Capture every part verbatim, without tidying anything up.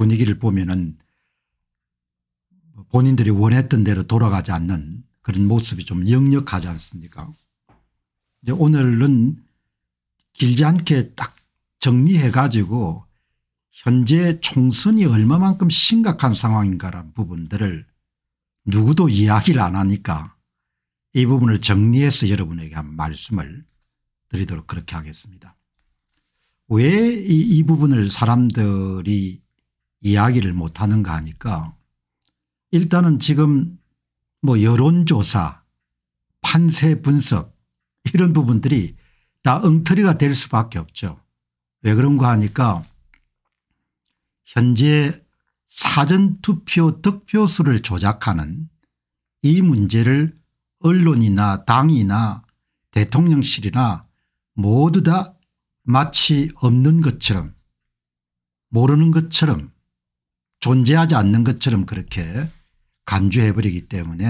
분위기를 보면은 본인들이 원했던 대로 돌아가지 않는 그런 모습이 좀 역력하지 않습니까? 이제 오늘은 길지 않게 딱 정리해 가지고 현재 총선이 얼마만큼 심각한 상황인가라는 부분들을 누구도 이야기를 안 하니까 이 부분을 정리해서 여러분에게 한 말씀을 드리도록 그렇게 하겠습니다. 왜 이 이 부분을 사람들이 이야기를 못하는가 하니까 일단은 지금 뭐 여론조사, 판세 분석 이런 부분들이 다 엉터리가 될 수밖에 없죠. 왜 그런가 하니까 현재 사전투표 득표수를 조작하는 이 문제를 언론이나 당이나 대통령실이나 모두 다 마치 없는 것처럼 모르는 것처럼 존재하지 않는 것처럼 그렇게 간주해버리기 때문에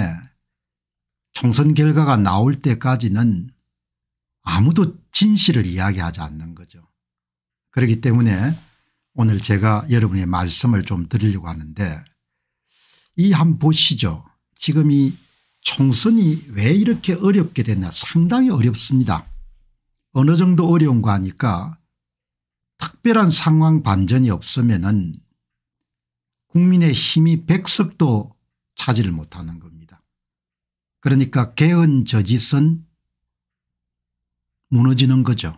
총선 결과가 나올 때까지는 아무도 진실을 이야기하지 않는 거죠. 그렇기 때문에 오늘 제가 여러분의 말씀을 좀 드리려고 하는데 이 한번 보시죠. 지금 이 총선이 왜 이렇게 어렵게 됐나 상당히 어렵습니다. 어느 정도 어려운가 하니까 특별한 상황 반전이 없으면은 국민의힘이 백석도 차지를 못하는 겁니다. 그러니까 개헌 저지선 무너지는 거죠.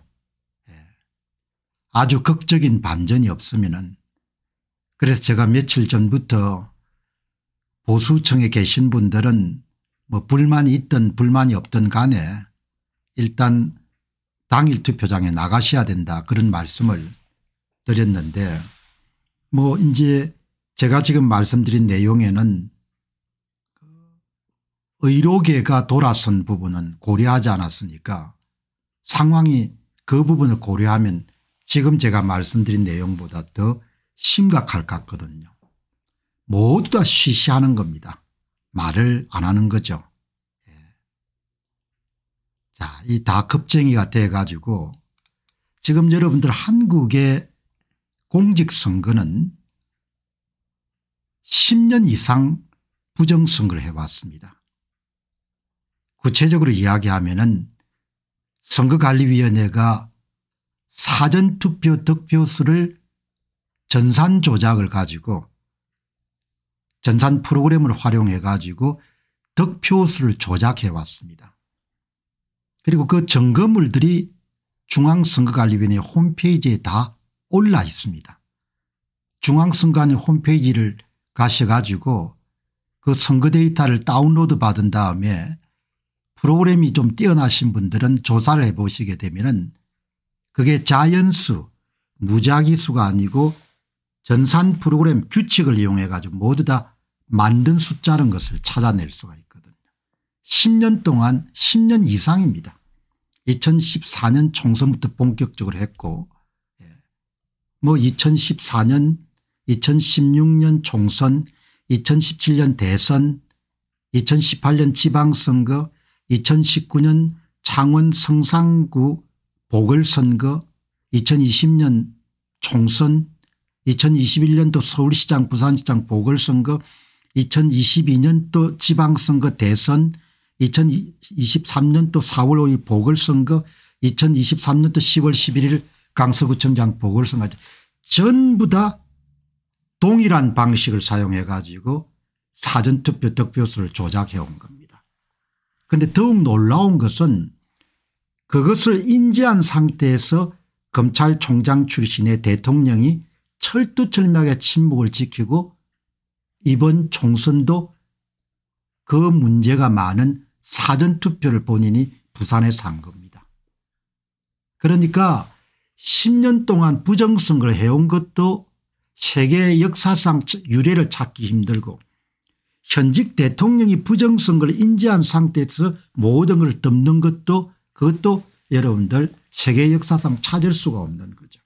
아주 극적인 반전이 없으면은 그래서 제가 며칠 전부터 보수층에 계신 분들은 뭐 불만이 있든 불만이 없든 간에 일단 당일 투표장에 나가셔야 된다 그런 말씀을 드렸는데 뭐 이제 제가 지금 말씀드린 내용에는 의료계가 돌아선 부분은 고려하지 않았으니까 상황이 그 부분을 고려하면 지금 제가 말씀드린 내용보다 더 심각할 것 같거든요. 모두 다 쉬쉬하는 겁니다. 말을 안 하는 거죠. 예. 자, 이 다 겁쟁이가 돼 가지고 지금 여러분들 한국의 공직선거는 십 년 이상 부정선거를 해왔습니다. 구체적으로 이야기하면은 선거관리위원회가 사전투표 득표수를 전산 조작을 가지고 전산 프로그램을 활용해 가지고 득표수를 조작해 왔습니다. 그리고 그 점검물들이 중앙선거관리위원회 홈페이지에 다 올라 있습니다. 중앙선거관리위원회 홈페이지를 가셔 가지고 그 선거 데이터를 다운로드 받은 다음에 프로그램이 좀 뛰어나신 분들은 조사를 해 보시게 되면은 그게 자연수 무작위수가 아니고 전산 프로그램 규칙을 이용해 가지고 모두 다 만든 숫자라는 것을 찾아낼 수가 있거든요. 십 년 동안 십 년 이상입니다. 이천십사 년 총선부터 본격적으로 했고 뭐 이천십사 년 이천십육 년 총선 이천십칠 년 대선 이천십팔 년 지방선거 이천십구 년 창원 성산구 보궐선거 이천이십 년 총선 이천이십일 년도 서울시장 부산시장 보궐선거 이천이십이 년도 지방선거 대선 이천이십삼 년도 사월 오일 보궐선거 이천이십삼 년도 시월 십일일 강서구청장 보궐선거 전부 다 동일한 방식을 사용해 가지고 사전투표 득표수를 조작해 온 겁니다. 그런데 더욱 놀라운 것은 그것을 인지한 상태에서 검찰총장 출신의 대통령이 철두철미하게 침묵을 지키고 이번 총선도 그 문제가 많은 사전투표를 본인이 부산에서 한 겁니다. 그러니까 십 년 동안 부정선거를 해온 것도 세계 역사상 유례를 찾기 힘들고 현직 대통령이 부정선거를 인지한 상태에서 모든 걸 덮는 것도 그것도 여러분들 세계 역사상 찾을 수가 없는 거죠.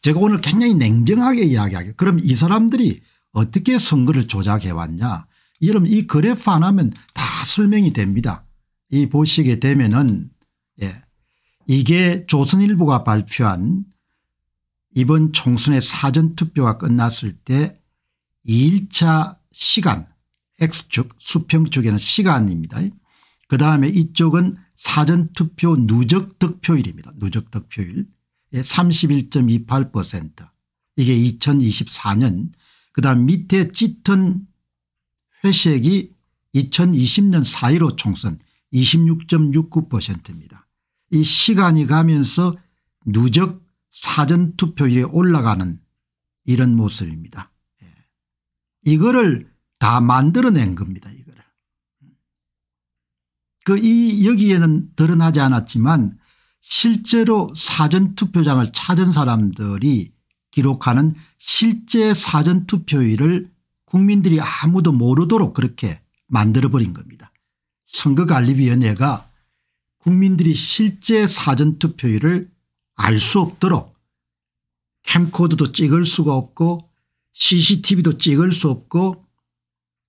제가 오늘 굉장히 냉정하게 이야기하게 그럼 이 사람들이 어떻게 선거를 조작해 왔냐. 여러분 이 그래프 하나면 다 설명이 됩니다. 이 보시게 되면은 예, 이게 조선일보가 발표한 이번 총선의 사전투표가 끝났을 때 이 일차 시간 X축 수평축에는 시간입니다. 그다음에 이쪽은 사전투표 누적 득표율입니다. 누적 득표율 삼십일 점 이팔 퍼센트 이게 이천이십사 년 그다음 밑에 짙은 회색이 이천이십 년 사 일오 총선 이십육 점 육구 퍼센트입니다. 이 시간이 가면서 누적 사전투표율이 올라가는 이런 모습입니다. 예. 이거를 다 만들어낸 겁니다. 이거를. 그 이 여기에는 드러나지 않았지만 실제로 사전투표장을 찾은 사람들이 기록하는 실제 사전투표율을 국민들이 아무도 모르도록 그렇게 만들어버린 겁니다. 선거관리위원회가 국민들이 실제 사전투표율을 알 수 없도록 캠코더도 찍을 수가 없고 씨씨티비도 찍을 수 없고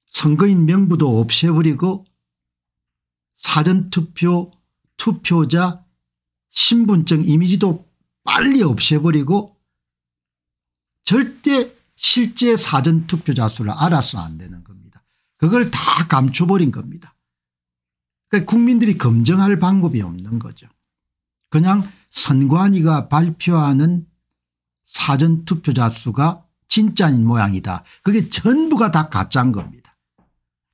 선거인 명부도 없애버리고 사전투표 투표자 신분증 이미지도 빨리 없애버리고 절대 실제 사전투표자 수를 알아서는 안 되는 겁니다. 그걸 다 감춰버린 겁니다. 그러니까 국민들이 검증할 방법이 없는 거죠. 그냥 선관위가 발표하는 사전투표자 수가 진짜인 모양이다. 그게 전부가 다 가짜인 겁니다.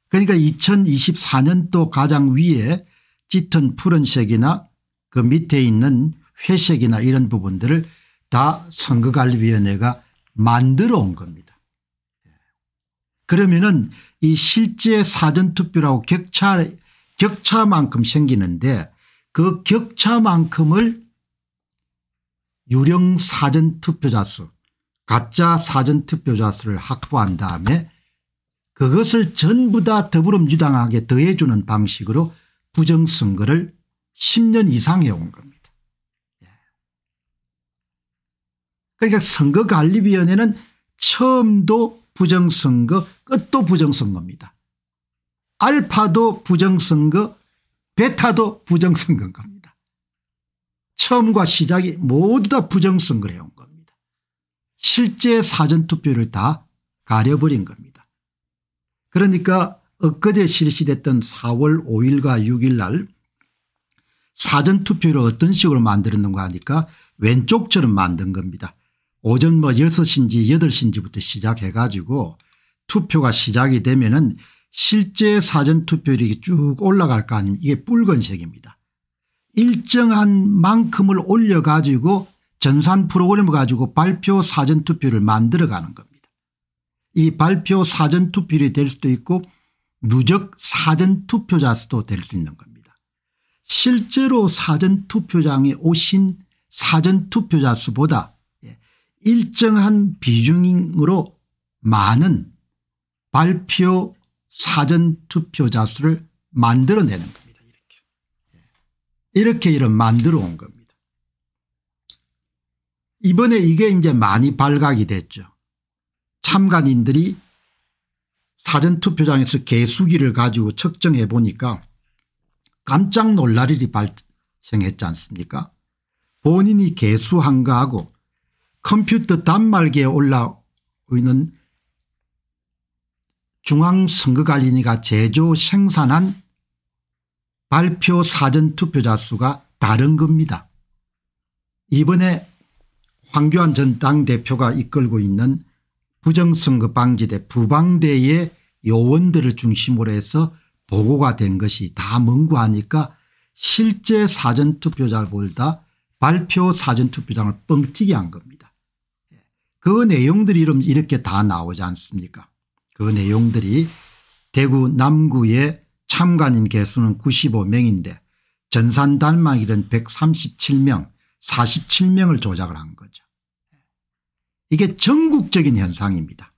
그러니까 이천이십사 년도 가장 위에 짙은 푸른색이나 그 밑에 있는 회색이나 이런 부분들을 다 선거관리위원회가 만들어 온 겁니다. 그러면은 이 실제 사전투표라고 격차, 격차만큼 생기는데 그 격차만큼을 유령 사전투표자 수, 가짜 사전투표자 수를 확보한 다음에 그것을 전부 다 더불어민주당에게 더해주는 방식으로 부정선거를 십 년 이상 해온 겁니다. 그러니까 선거관리위원회는 처음도 부정선거, 끝도 부정선거입니다. 알파도 부정선거, 베타도 부정선거인 겁니다. 처음과 시작이 모두 다 부정선거를 해온 겁니다. 실제 사전투표를 다 가려버린 겁니다. 그러니까 엊그제 실시됐던 사월 오일과 육일 날 사전투표를 어떤 식으로 만들었는가 하니까 왼쪽처럼 만든 겁니다. 오전 뭐 여섯 시인지 여덟 시인지부터 시작해 가지고 투표가 시작이 되면은 실제 사전투표율이 쭉 올라갈 거 아니면 이게 붉은색입니다. 일정한 만큼을 올려 가지고 전산 프로그램을 가지고 발표 사전투표를 만들어 가는 겁니다. 이 발표 사전투표율이 될 수도 있고 누적 사전투표자 수도 될 수 있는 겁니다. 실제로 사전투표장에 오신 사전투표자 수보다 일정한 비중으로 많은 발표 사전투표자 수를 만들어내는 겁니다. 이렇게 이렇게 이런 만들어 온 겁니다. 이번에 이게 이제 많이 발각이 됐죠. 참관인들이 사전투표장에서 개수기를 가지고 측정해 보니까 깜짝 놀랄 일이 발생했지 않습니까? 본인이 개수한 거하고 컴퓨터 단말기에 올라오는 중앙선거관리위가 제조 생산한 발표 사전투표자 수가 다른 겁니다. 이번에 황교안 전 당대표가 이끌고 있는 부정선거 방지대 부방대의 요원들을 중심으로 해서 보고가 된 것이 다 멍구하니까 실제 사전투표자보다 발표 사전투표장을 뻥튀기 한 겁니다. 그 내용들이 이렇게 다 나오지 않습니까? 그 내용들이 대구 남구의 참관인 개수는 구십오 명인데 전산 단말기는 백삼십칠 명, 사십칠 명을 조작을 한 거죠. 이게 전국적인 현상입니다.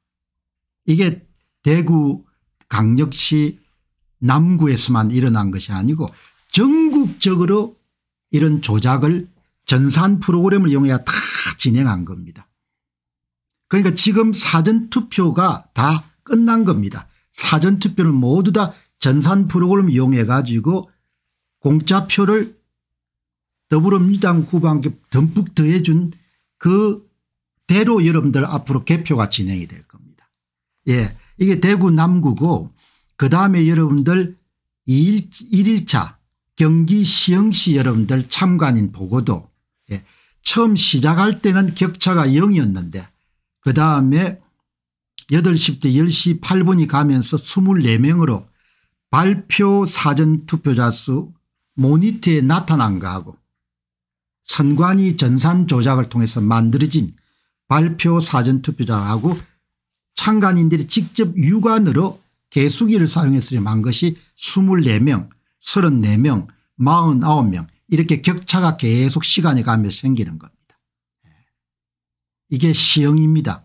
이게 대구 강력시 남구에서만 일어난 것이 아니고 전국적으로 이런 조작을 전산 프로그램을 이용해야 다 진행한 겁니다. 그러니까 지금 사전투표가 다 끝난 겁니다. 사전투표는 모두 다 전산 프로그램을 이용해 가지고 공짜표를 더불어민주당 후보한테 듬뿍 더해준 그 대로 여러분들 앞으로 개표가 진행이 될 겁니다. 예, 이게 대구 남구고 그다음에 여러분들 일 일차 경기 시흥시 여러분들 참관인 보고도 예, 처음 시작할 때는 격차가 영이었는데 그다음에 여덟 시부터 열 시 팔 분이 가면서 이십사 명으로 발표 사전 투표자 수 모니터에 나타난 거하고 선관위 전산 조작을 통해서 만들어진 발표 사전 투표자하고 참관인들이 직접 육안으로 개수기를 사용해서 한 것이 이십사 명, 삼십사 명, 사십구 명 이렇게 격차가 계속 시간이 가면서 생기는 겁니다. 이게 시흥입니다.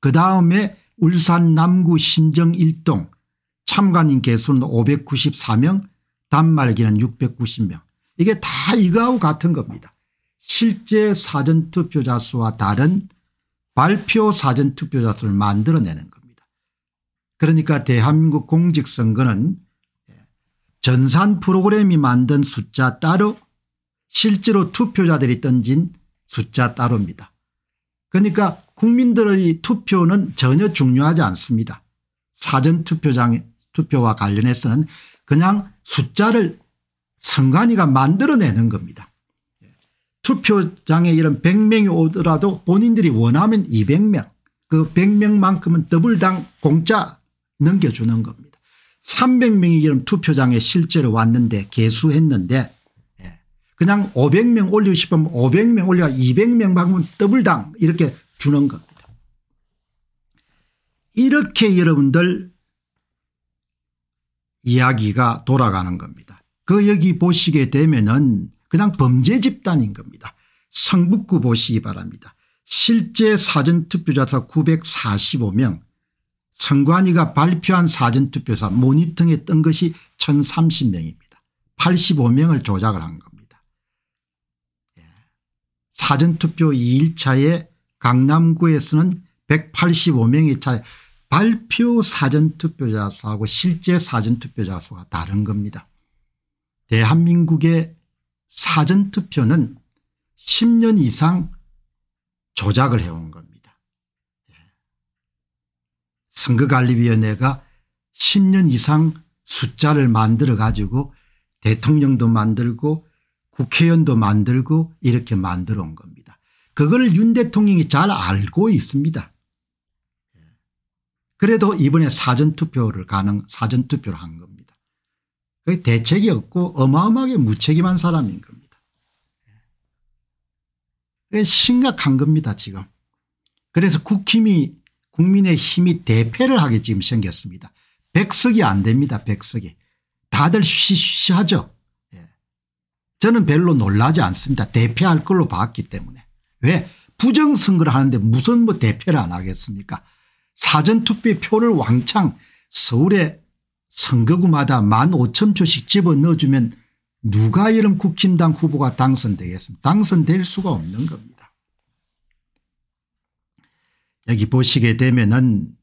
그다음에 울산 남구 신정 일동 참관인 개수는 오백구십사 명, 단말기는 육백구십 명. 이게 다 이거하고 같은 겁니다. 실제 사전투표자 수와 다른 발표 사전투표자 수를 만들어내는 겁니다. 그러니까 대한민국 공직선거는 전산 프로그램이 만든 숫자 따로 실제로 투표자들이 던진 숫자 따로입니다. 그러니까 국민들의 투표는 전혀 중요하지 않습니다. 사전투표장 투표와 관련해서는 그냥 숫자를 선관위가 만들어내는 겁니다. 투표장에 이런 백 명이 오더라도 본인들이 원하면 이백 명, 그 백 명만큼은 더블당 공짜 넘겨주는 겁니다. 삼백 명이 이런 투표장에 실제로 왔는데 개수했는데 그냥 오백 명 올리고 싶으면 오백 명 올려 이백 명만큼은 더블당 이렇게 주는 겁니다. 이렇게 여러분들 이야기가 돌아가는 겁니다. 그 여기 보시게 되면은 그냥 범죄 집단인 겁니다. 성북구 보시기 바랍니다. 실제 사전투표자수 구백사십오 명, 선관위가 발표한 사전투표자 모니터링에 뜬 것이 천삼십 명입니다. 팔십오 명을 조작을 한 겁니다. 예. 사전투표 이 일차에 강남구에서는 백팔십오 명의 차에 발표 사전투표자 수하고 실제 사전투표자 수가 다른 겁니다. 대한민국의 사전투표는 십 년 이상 조작을 해온 겁니다. 예. 선거관리위원회가 십 년 이상 숫자를 만들어 가지고 대통령도 만들고 국회의원도 만들고 이렇게 만들어 온 겁니다. 그걸 윤 대통령이 잘 알고 있습니다. 예. 그래도 이번에 사전투표를 가능 사전투표를 한 겁니다. 대책이 없고 어마어마하게 무책임한 사람인 겁니다. 심각한 겁니다 지금. 그래서 국힘이 국민의힘이 대패를 하게 지금 생겼습니다. 백석이 안 됩니다. 백석이. 다들 쉬쉬하죠. 저는 별로 놀라지 않습니다. 대패할 걸로 봤기 때문에. 왜? 부정선거를 하는데 무슨 뭐 대패를 안 하겠습니까? 사전투표에 표를 왕창 서울에 선거구마다 만 오천 표씩 집어넣어주면 누가 이런 국힘당 후보가 당선되겠습니까? 당선될 수가 없는 겁니다. 여기 보시게 되면은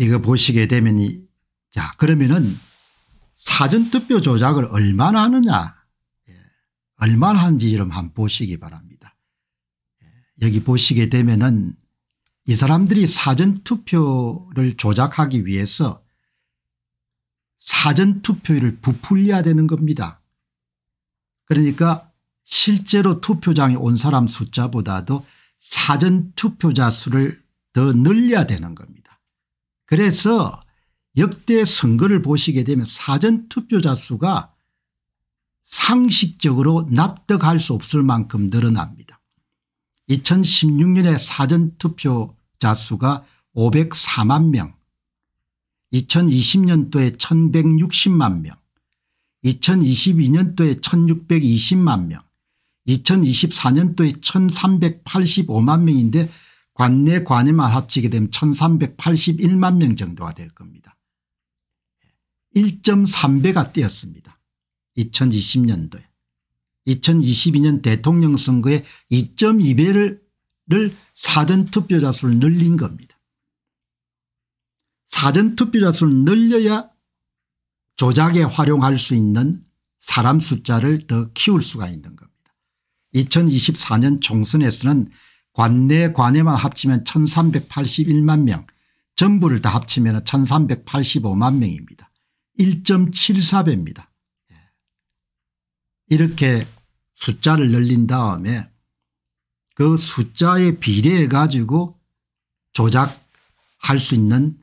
이거 보시게 되면이 자 그러면은 사전투표 조작을 얼마나 하느냐 예. 얼마나 하는지 이름 한번 보시기 바랍니다. 예. 여기 보시게 되면은 이 사람들이 사전투표를 조작하기 위해서 사전투표율을 부풀려야 되는 겁니다. 그러니까 실제로 투표장에 온 사람 숫자보다도 사전투표자 수를 더 늘려야 되는 겁니다. 그래서 역대 선거를 보시게 되면 사전투표자 수가 상식적으로 납득할 수 없을 만큼 늘어납니다. 이천십육 년에 사전투표자 수가 오백사만 명. 이천이십 년도에 천백육십만 명, 이천이십이 년도에 천육백이십만 명, 이천이십사 년도에 천삼백팔십오만 명인데 관내 관외만 합치게 되면 천삼백팔십일만 명 정도가 될 겁니다. 일 점 삼 배가 뛰었습니다. 이천이십 년도에. 이천이십이 년 대통령 선거에 이 점 이 배를 사전투표자 수를 늘린 겁니다. 사전투표자 수를 늘려야 조작에 활용할 수 있는 사람 숫자를 더 키울 수가 있는 겁니다. 이천이십사 년 총선에서는 관내 관외만 합치면 천삼백팔십일만 명, 전부를 다 합치면 천삼백팔십오만 명입니다. 일 점 칠사 배입니다. 이렇게 숫자를 늘린 다음에 그 숫자에 비례해 가지고 조작할 수 있는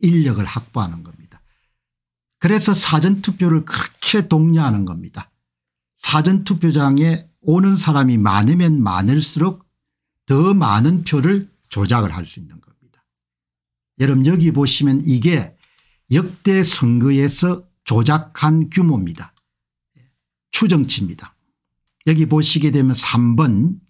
인력을 확보하는 겁니다. 그래서 사전투표를 그렇게 독려하는 겁니다. 사전투표장에 오는 사람이 많으면 많을수록 더 많은 표를 조작을 할 수 있는 겁니다. 여러분 여기 보시면 이게 역대 선거에서 조작한 규모입니다. 추정치입니다. 여기 보시게 되면 삼 번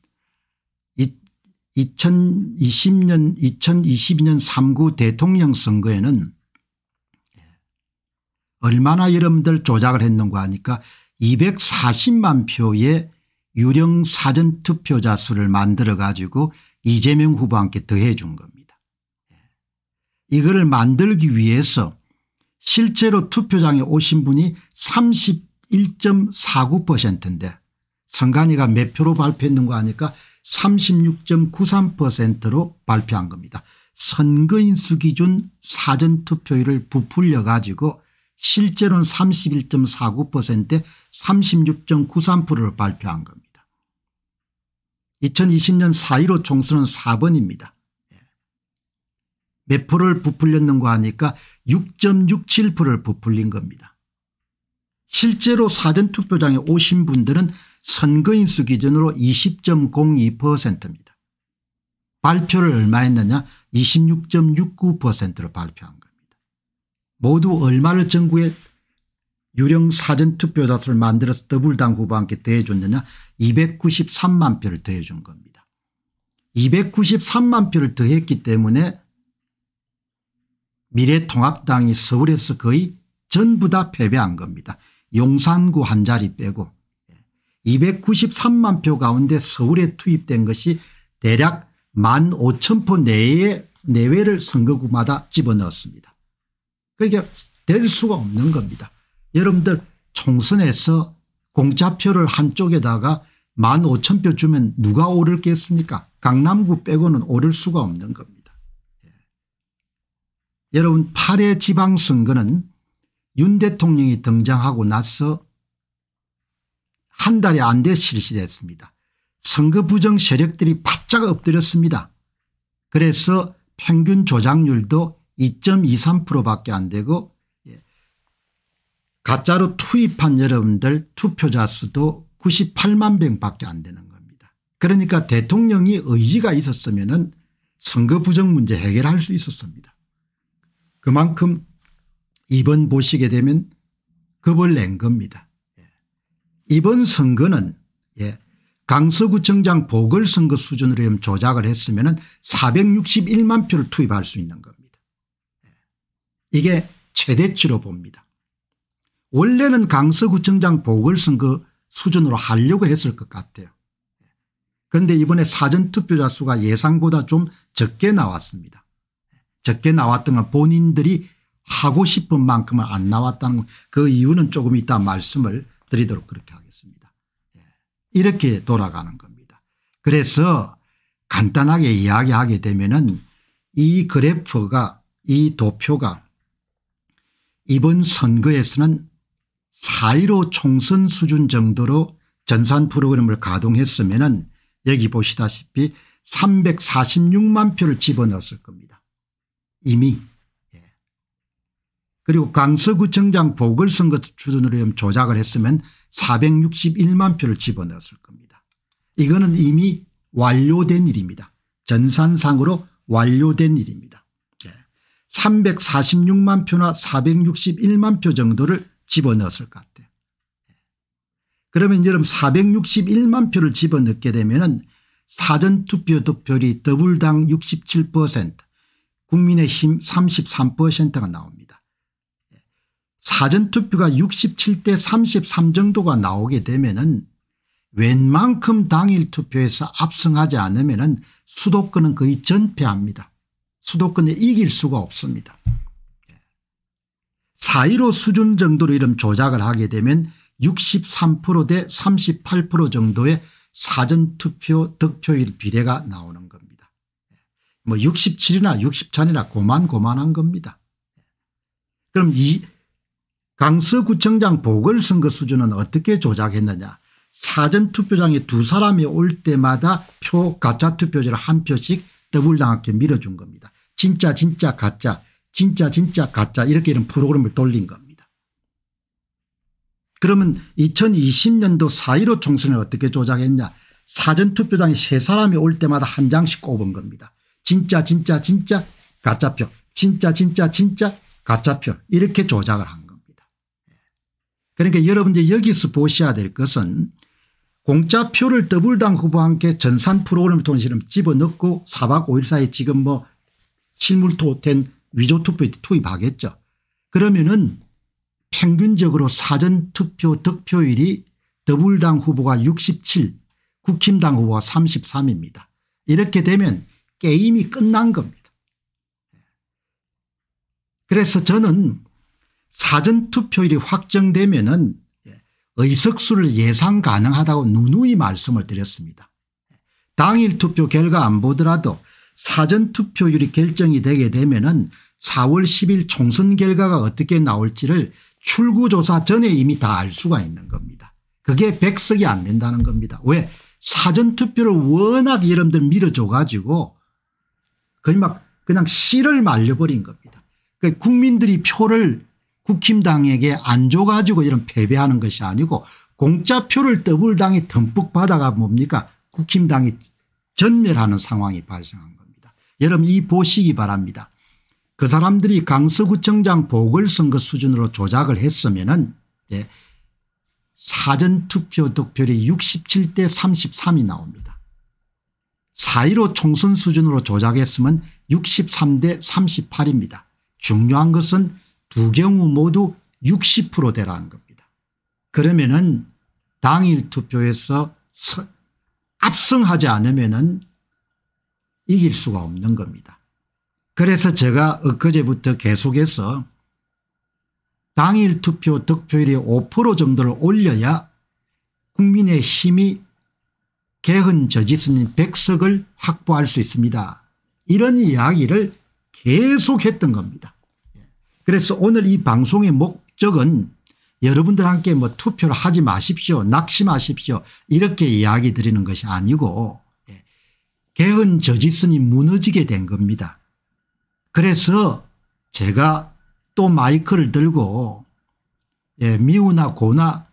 이천이십 년 이천이십 년 삼 구 대통령 선거에는 얼마나 여러분들 조작을 했는가 하니까 이백사십만 표의 유령 사전투표자 수를 만들어 가지고 이재명 후보와 함께 더해 준 겁니다. 이거를 만들기 위해서 실제로 투표장에 오신 분이 삼십일 점 사구 퍼센트인데 선관위가 몇 표로 발표했는가 하니까 삼십육 점 구삼 퍼센트로 발표한 겁니다. 선거인수 기준 사전투표율을 부풀려 가지고 실제로는 삼십일 점 사구 퍼센트에 삼십육 점 구삼 퍼센트를 발표한 겁니다. 이천이십 년 사 일오 총선은 사 번입니다. 몇 프로를 부풀렸는가 하니까 육 점 육칠 퍼센트를 부풀린 겁니다. 실제로 사전투표장에 오신 분들은 선거인수 기준으로 이십 점 공이 퍼센트입니다. 발표를 얼마 했느냐 이십육 점 육구 퍼센트로 발표한 겁니다. 모두 얼마를 전국에 유령 사전투표자 수를 만들어서 더블당 후보와 함께 더해줬느냐 이백구십삼만 표를 더해준 겁니다. 이백구십삼만 표를 더했기 때문에 미래통합당이 서울에서 거의 전부 다 패배한 겁니다. 용산구 한 자리 빼고 이백구십삼만 표 가운데 서울에 투입된 것이 대략 만 오천 표 내외, 내외를 선거구마다 집어넣었습니다. 그러니까 될 수가 없는 겁니다. 여러분들 총선에서 공짜표를 한쪽에다가 만 오천 표 주면 누가 오를겠습니까? 강남구 빼고는 오를 수가 없는 겁니다. 예. 여러분 팔 회 지방선거는 윤 대통령이 등장하고 나서 한 달이 안 돼 실시됐습니다. 선거 부정 세력들이 바짝 엎드렸습니다. 그래서 평균 조작률도 이 점 이삼 퍼센트밖에 안 되고 가짜로 투입한 여러분들 투표자 수도 구십팔만 명밖에 안 되는 겁니다. 그러니까 대통령이 의지가 있었으면 선거 부정 문제 해결할 수 있었습니다. 그만큼 이번 보시게 되면 겁을 낸 겁니다. 이번 선거는 강서구청장 보궐선거 수준으로 조작을 했으면 사백육십일만 표를 투입할 수 있는 겁니다. 이게 최대치로 봅니다. 원래는 강서구청장 보궐선거 수준으로 하려고 했을 것 같아요. 그런데 이번에 사전투표자 수가 예상보다 좀 적게 나왔습니다. 적게 나왔던 건 본인들이 하고 싶은 만큼은 안 나왔다는 그 이유는 조금 이따 말씀을 드리도록 그렇게 하겠습니다. 이렇게 돌아가는 겁니다. 그래서 간단하게 이야기하게 되면은 이 그래프가 이 도표가 이번 선거에서는 사 일오 총선 수준 정도로 전산 프로그램을 가동했으면은 여기 보시다시피 삼백사십육만 표를 집어넣었을 겁니다. 이미. 그리고 강서구청장 보궐선거 수준으로 조작을 했으면 사백육십일만 표를 집어넣었을 겁니다. 이거는 이미 완료된 일입니다. 전산상으로 완료된 일입니다. 삼백사십육만 표나 사백육십일만 표 정도를 집어넣었을 것 같아요. 그러면 여러분 사백육십일만 표를 집어넣게 되면 사전투표 득표율이 더불당 육십칠 퍼센트, 국민의힘 삼십삼 퍼센트가 나옵니다. 사전투표가 육십칠 대 삼십삼 정도가 나오게 되면은 웬만큼 당일 투표에서 압승하지 않으면은 수도권은 거의 전패합니다. 수도권에 이길 수가 없습니다. 사 일오 수준 정도로 이런 조작을 하게 되면 육십삼 퍼센트 대 삼십팔 퍼센트 정도의 사전투표 득표율 비례가 나오는 겁니다. 뭐 육십칠이나 육십찬이나 고만고만한 겁니다. 그럼 이 강서구청장 보궐선거 수준은 어떻게 조작했느냐. 사전투표장에 두 사람이 올 때마다 표 가짜 투표지를 한 표씩 더블당하게 밀어준 겁니다. 진짜 진짜 가짜 진짜 진짜 가짜 이렇게 이런 프로그램을 돌린 겁니다. 그러면 이천이십 년도 사 일오 총선을 어떻게 조작했냐. 사전투표장에 세 사람이 올 때마다 한 장씩 꼽은 겁니다. 진짜 진짜 진짜 가짜표 진짜 진짜 진짜 가짜표 이렇게 조작을 한 겁니다. 그러니까 여러분들 여기서 보셔야 될 것은 공짜표를 더블당 후보와 함께 전산 프로그램을 통해서 집어넣고 사 박 오 일 사이에 지금 뭐 실물토된 위조투표에 투입하겠죠. 그러면은 평균적으로 사전투표 득표율이 더블당 후보가 육십칠, 국힘당 후보가 삼십삼입니다. 이렇게 되면 게임이 끝난 겁니다. 그래서 저는 사전투표율이 확정되면은 의석수를 예상 가능하다고 누누이 말씀을 드렸습니다. 당일 투표 결과 안 보더라도 사전투표율이 결정이 되게 되면은 사월 십일 총선 결과가 어떻게 나올지를 출구조사 전에 이미 다 알 수가 있는 겁니다. 그게 백석이 안 된다는 겁니다. 왜? 사전투표를 워낙 여러분들 밀어줘 가지고 거의 막 그냥 씨를 말려버린 겁니다. 그러니까 국민들이 표를 국힘당에게 안 줘 가지고 이런 패배하는 것이 아니고 공짜표를 더블당이 듬뿍 받아가 뭡니까? 국힘당이 전멸하는 상황이 발생한 겁니다. 여러분 이 보시기 바랍니다. 그 사람들이 강서구청장 보궐선거 수준으로 조작을 했으면은 예, 사전투표 득표율이 육십칠 대 삼십삼이 나옵니다. 사 일오 총선 수준으로 조작했으면 육십삼 대 삼십팔입니다. 중요한 것은 두 경우 모두 육십 퍼센트대라는 겁니다. 그러면은 당일 투표에서 서, 압승하지 않으면은 이길 수가 없는 겁니다. 그래서 제가 엊그제부터 계속해서 당일 투표 득표율이 오 퍼센트 정도를 올려야 국민의힘이 개헌 저지선인 백석을 확보할 수 있습니다. 이런 이야기를 계속했던 겁니다. 그래서 오늘 이 방송의 목적은 여러분들한테 뭐 투표를 하지 마십시오, 낙심하십시오 이렇게 이야기 드리는 것이 아니고 개헌 저지선이 무너지게 된 겁니다. 그래서 제가 또 마이크를 들고 예, 미우나 고나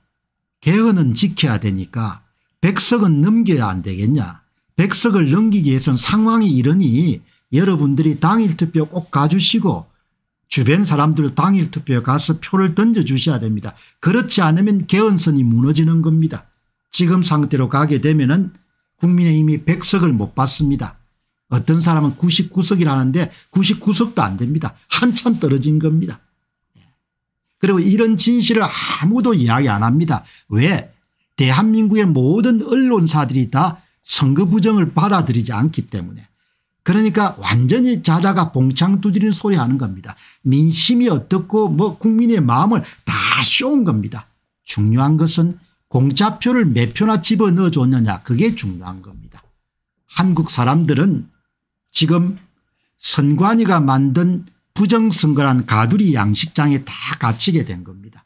개헌은 지켜야 되니까 백석은 넘겨야 안 되겠냐. 백석을 넘기기 위해서는 상황이 이러니 여러분들이 당일 투표 꼭 가주시고 주변 사람들 당일 투표에 가서 표를 던져주셔야 됩니다. 그렇지 않으면 개헌선이 무너지는 겁니다. 지금 상태로 가게 되면은 국민의힘이 백석을 못 받습니다. 어떤 사람은 구십구석이라는데 구십구석도 안 됩니다. 한참 떨어진 겁니다. 그리고 이런 진실을 아무도 이야기 안 합니다. 왜? 대한민국의 모든 언론사들이 다 선거 부정을 받아들이지 않기 때문에. 그러니까 완전히 자다가 봉창 두드리는 소리 하는 겁니다. 민심이 어떻고 뭐 국민의 마음을 다 씌운 겁니다. 중요한 것은 공짜표를 몇 표나 집어넣어 줬느냐 그게 중요한 겁니다. 한국 사람들은 지금 선관위가 만든 부정선거란 가두리 양식장에 다 갇히게 된 겁니다.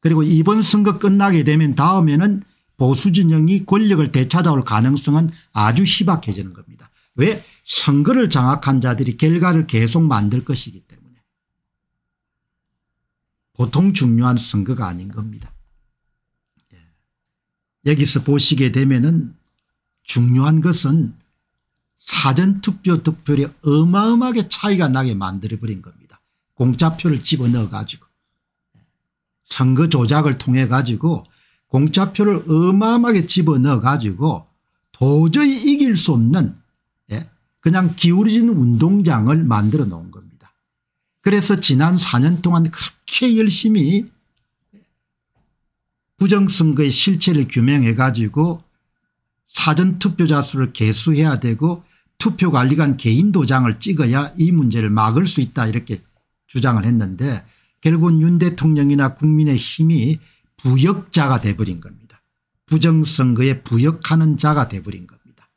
그리고 이번 선거 끝나게 되면 다음에는 보수진영이 권력을 되찾아올 가능성은 아주 희박해지는 겁니다. 왜? 선거를 장악한 자들이 결과를 계속 만들 것이기 때문에. 보통 중요한 선거가 아닌 겁니다. 여기서 보시게 되면은 중요한 것은 사전투표 득표율이 어마어마하게 차이가 나게 만들어버린 겁니다. 공짜표를 집어넣어 가지고 선거 조작을 통해 가지고 공짜표를 어마어마하게 집어넣어 가지고 도저히 이길 수 없는 그냥 기울어진 운동장을 만들어 놓은 겁니다. 그래서 지난 사 년 동안 그렇게 열심히 부정선거의 실체를 규명해 가지고 사전투표자 수를 개수해야 되고 투표관리관 개인 도장을 찍어야 이 문제를 막을 수 있다 이렇게 주장을 했는데 결국은 윤 대통령이나 국민의힘이 부역자가 돼버린 겁니다. 부정선거에 부역하는 자가 돼버린 겁니다.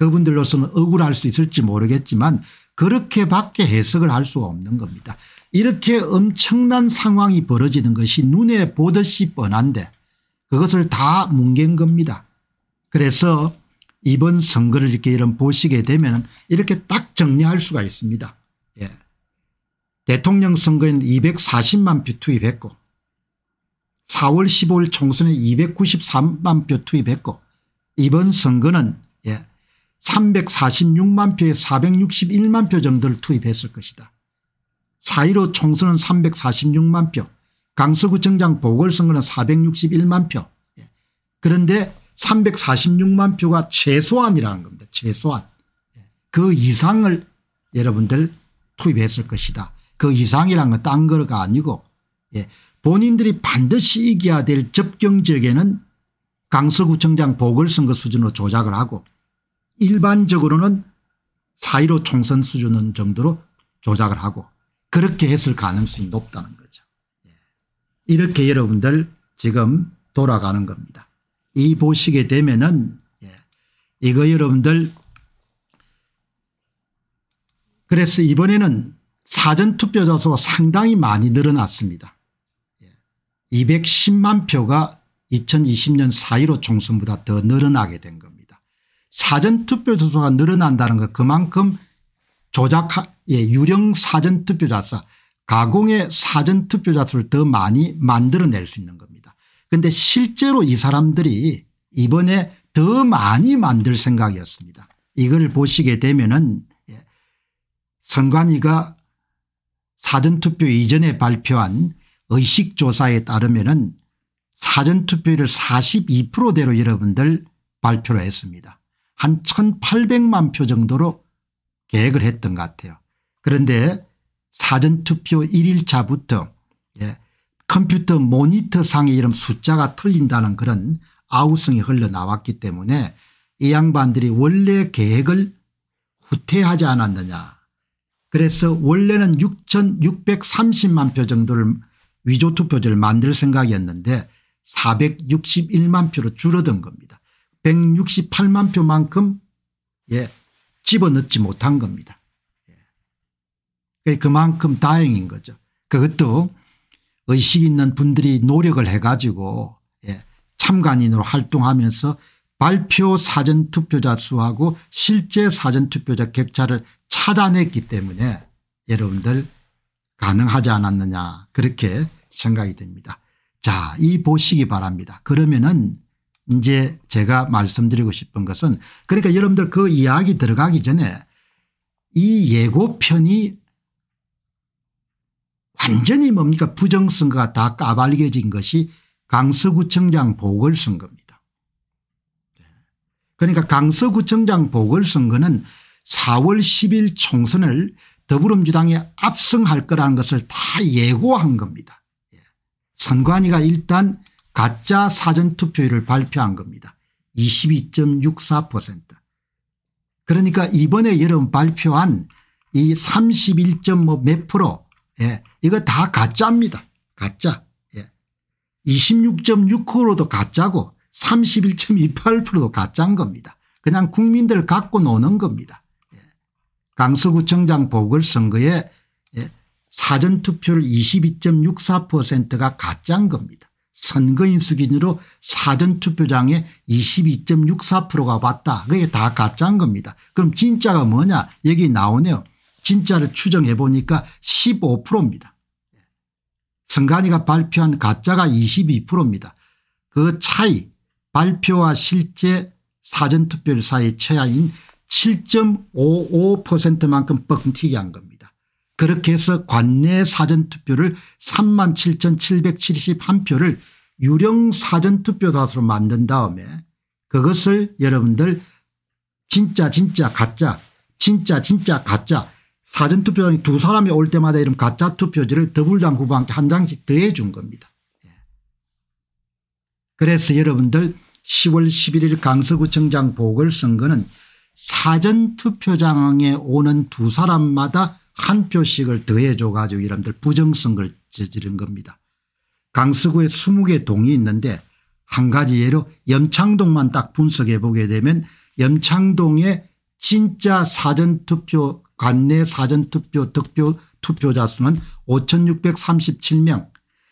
그분들로서는 억울할 수 있을지 모르겠지만 그렇게밖에 해석을 할 수가 없는 겁니다. 이렇게 엄청난 상황이 벌어지는 것이 눈에 보듯이 뻔한데 그것을 다 뭉갠 겁니다. 그래서 이번 선거를 이렇게 이런 보시게 되면 이렇게 딱 정리할 수가 있습니다. 예. 대통령 선거에는 이백사십만 표 투입했고 사월 십오일 총선에 이백구십삼만 표 투입했고 이번 선거는 예. 삼백사십육만 표에 사백육십일만 표 정도를 투입했을 것이다. 사 일오 총선은 삼백사십육만 표, 강서구청장 보궐선거는 사백육십일만 표. 예. 그런데 삼백사십육만 표가 최소한이라는 겁니다. 최소한. 예. 그 이상을 여러분들 투입했을 것이다. 그 이상이란 건 딴 거가 아니고 예. 본인들이 반드시 이겨야 될 접경 지역에는 강서구청장 보궐선거 수준으로 조작을 하고 일반적으로는 사 일오 총선 수준 정도로 조작을 하고 그렇게 했을 가능성이 높다는 거죠. 이렇게 여러분들 지금 돌아가는 겁니다. 이 보시게 되면은 이거 여러분들 그래서 이번에는 사전투표 자수가 상당히 많이 늘어났습니다. 이백십만 표가 이천이십 년 사 일오 총선보다 더 늘어나게 된 겁니다. 사전투표 자수가 늘어난다는 것 그만큼 조작 예, 유령 사전투표 자수 가공의 사전투표 자수를 더 많이 만들어낼 수 있는 겁니다. 그런데 실제로 이 사람들이 이번에 더 많이 만들 생각이었습니다. 이걸 보시게 되면은 예, 선관위가 사전투표 이전에 발표한 의식조사에 따르면은 사전투표율을 사십이 퍼센트대로 여러분들 발표를 했습니다. 한 천팔백만 표 정도로 계획을 했던 것 같아요. 그런데 사전투표 일 일차부터 예, 컴퓨터 모니터 상에 이런 숫자가 틀린다는 그런 아우성이 흘러나왔기 때문에 이 양반들이 원래 계획을 후퇴하지 않았느냐. 그래서 원래는 육천육백삼십만 표 정도를 위조투표지를 만들 생각이었는데 사백육십일만 표로 줄어든 겁니다. 백육십팔만 표만큼 예, 집어넣지 못한 겁니다. 예. 그만큼 다행인 거죠. 그것도 의식 있는 분들이 노력을 해가지고 예, 참관인으로 활동하면서 발표 사전투표자 수하고 실제 사전투표자 격차를 찾아냈기 때문에 여러분들 가능하지 않았느냐 그렇게 생각이 됩니다. 자, 이 보시기 바랍니다. 그러면은 이제 제가 말씀드리고 싶은 것은 그러니까 여러분들 그 이야기 들어가기 전에 이 예고편이 완전히 뭡니까 부정선거가 다 까발려진 것이 강서구청장 보궐선거입니다. 그러니까 강서구청장 보궐선거는 사월 십일 총선을 더불어민주당이 압승할 거라는 것을 다 예고한 겁니다. 선관위가 일단 가짜 사전투표율을 발표한 겁니다. 이십이 점 육사 퍼센트. 그러니까 이번에 여러분 발표한 이 삼십일 점 몇 프로 예, 이거 다 가짜입니다. 가짜. 예. 이십육 점 육 퍼센트도 가짜고 삼십일 점 이십팔 퍼센트도 가짜인 겁니다. 그냥 국민들 갖고 노는 겁니다. 예. 강서구청장 보궐선거에 예, 사전투표율 이십이 점 육사 퍼센트가 가짜인 겁니다. 선거인 수준으로 사전투표장에 이십이 점 육사 퍼센트가 왔다. 그게 다 가짜인 겁니다. 그럼 진짜가 뭐냐 여기 나오네요. 진짜를 추정해 보니까 십오 퍼센트입니다. 선관위가 발표한 가짜가 이십이 퍼센트입니다. 그 차이 발표와 실제 사전투표율 사이의 차이인 칠 점 오오 퍼센트만큼 뻥튀기 한 겁니다. 그렇게 해서 관내 사전투표를 삼만 칠천칠백칠십일 표를 유령 사전투표자수로 만든 다음에 그것을 여러분들 진짜 진짜 가짜 진짜 진짜 가짜 사전투표장에 두 사람이 올 때마다 이런 가짜 투표지를 더불당 후보한테 한 장씩 더해 준 겁니다. 그래서 여러분들 시월 십일일 강서구청장 보궐선거는 사전투표장에 오는 두 사람마다 한 표씩을 더해 줘 가지고 여러분들 부정선거를 저지른 겁니다. 강서구에 이십 개 동이 있는데 한 가지 예로 염창동만 딱 분석해 보게 되면 염창동에 진짜 사전투표 관내 사전투표 득표 투표자 수는 오천육백삼십칠 명,